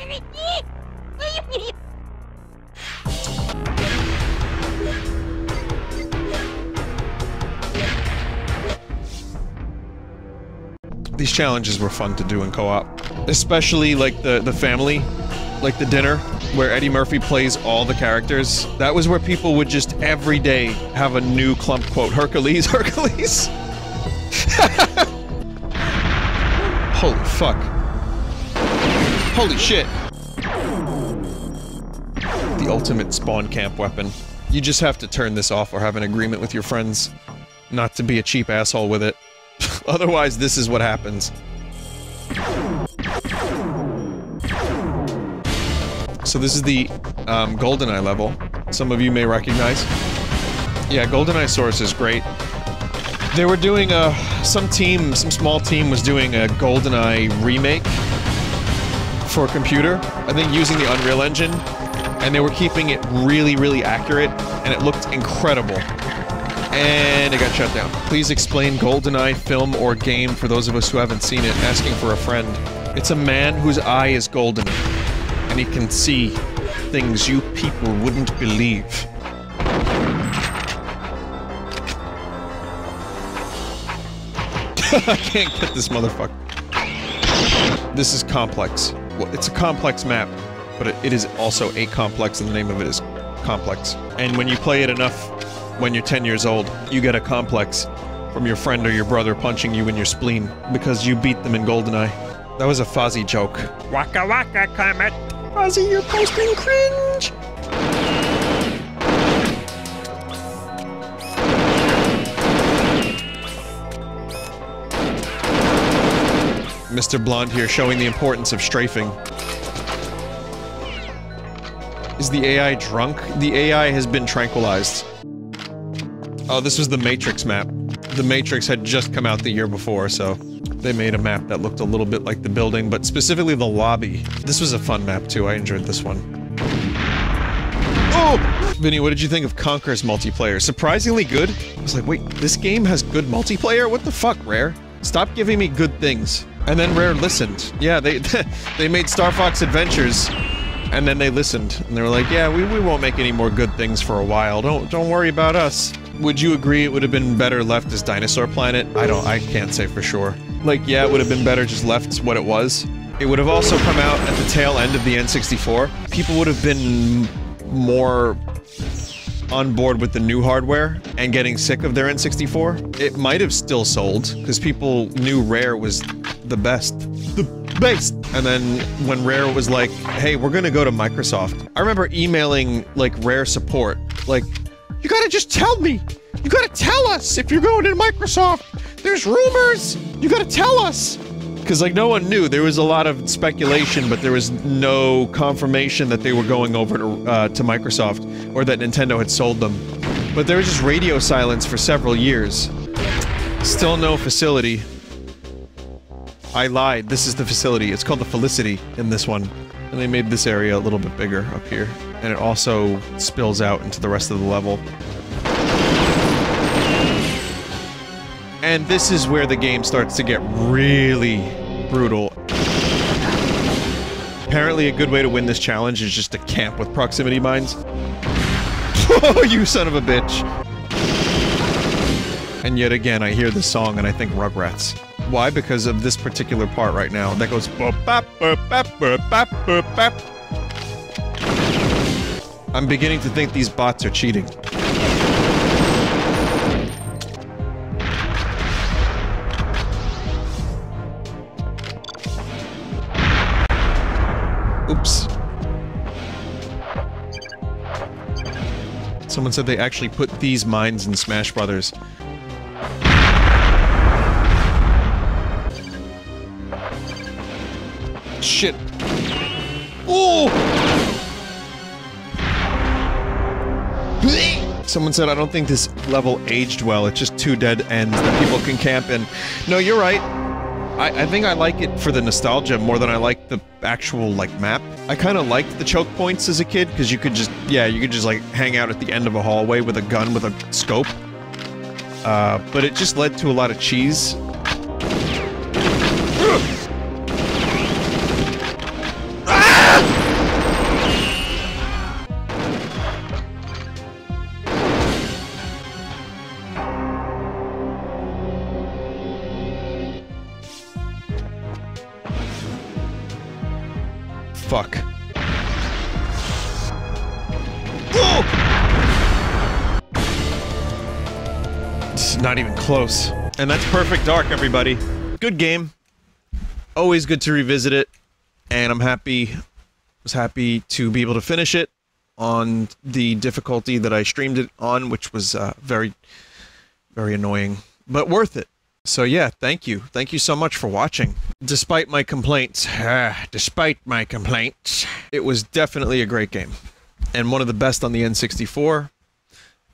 These challenges were fun to do in co-op. Especially, like, the family. Like the dinner, where Eddie Murphy plays all the characters. That was where people would just every day have a new clump quote. Hercules, Hercules! Holy fuck. Holy shit. The ultimate spawn camp weapon. You just have to turn this off or have an agreement with your friends not to be a cheap asshole with it. Otherwise, this is what happens. So this is the GoldenEye level. Some of you may recognize. Yeah, GoldenEye Source is great. They were doing a... some small team was doing a GoldenEye remake for computer. I think using the Unreal Engine. And they were keeping it really, really accurate. And it looked incredible. And it got shut down. Please explain GoldenEye film or game for those of us who haven't seen it. Asking for a friend. It's a man whose eye is golden. He can see things you people wouldn't believe. I can't get this motherfucker. This is complex. Well, it's a complex map, but it is also a complex, and the name of it is complex. And when you play it enough, when you're 10 years old, you get a complex. from your friend or your brother punching you in your spleen because you beat them in GoldenEye. That was a Fozzie joke. Waka waka, Kermit! Fozzie, you're posting cringe! Mr. Blonde here showing the importance of strafing. Is the AI drunk? The AI has been tranquilized. Oh, this was the Matrix map. The Matrix had just come out the year before, so they made a map that looked a little bit like the building, but specifically the lobby. This was a fun map too, I enjoyed this one. Oh! Vinny, what did you think of Conker's multiplayer? Surprisingly good. I was like, wait, this game has good multiplayer? What the fuck, Rare? Stop giving me good things. And then Rare listened. Yeah, they made Star Fox Adventures. And then they listened, and they were like, yeah, we won't make any more good things for a while, don't worry about us. Would you agree it would have been better left as Dinosaur Planet? I can't say for sure. Like, yeah, it would have been better just left what it was. It would have also come out at the tail end of the N64. People would have been more on board with the new hardware and getting sick of their N64. It might have still sold, because people knew Rare was the best. And then when Rare was like, hey, we're gonna go to Microsoft. I remember emailing, like, Rare support, like, you gotta just tell me! You gotta tell us if you're going to Microsoft! There's rumors! You gotta tell us! Because, like, no one knew. There was a lot of speculation, but there was no confirmation that they were going over to Microsoft, or that Nintendo had sold them. But there was just radio silence for several years. Still no facility. I lied, this is the facility. It's called the Felicity in this one. And they made this area a little bit bigger up here. And it also spills out into the rest of the level. And this is where the game starts to get really brutal. Apparently a good way to win this challenge is just to camp with proximity mines. Oh, you son of a bitch! And yet again, I hear this song and I think Rugrats. Why? Because of this particular part right now that goes bop, bop, bop, bop, bop, bop, bop. I'm beginning to think these bots are cheating. Oops. Someone said they actually put these mines in Smash Brothers. Shit. Oh! Someone said, I don't think this level aged well, it's just two dead ends that people can camp in. No, you're right. I think I like it for the nostalgia more than I like the actual, like, map. I kinda liked the choke points as a kid, because you could just, yeah, you could just, like, hang out at the end of a hallway with a gun with a scope. But it just led to a lot of cheese. Fuck. Whoa! It's not even close. And that's Perfect Dark, everybody. Good game. Always good to revisit it. And I'm happy... was happy to be able to finish it on the difficulty that I streamed it on, which was very... very annoying. But worth it. So yeah, thank you. Thank you so much for watching. Despite my complaints, it was definitely a great game. And one of the best on the N64.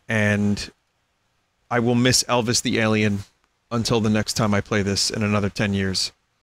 And I will miss Elvis the Alien until the next time I play this in another 10 years.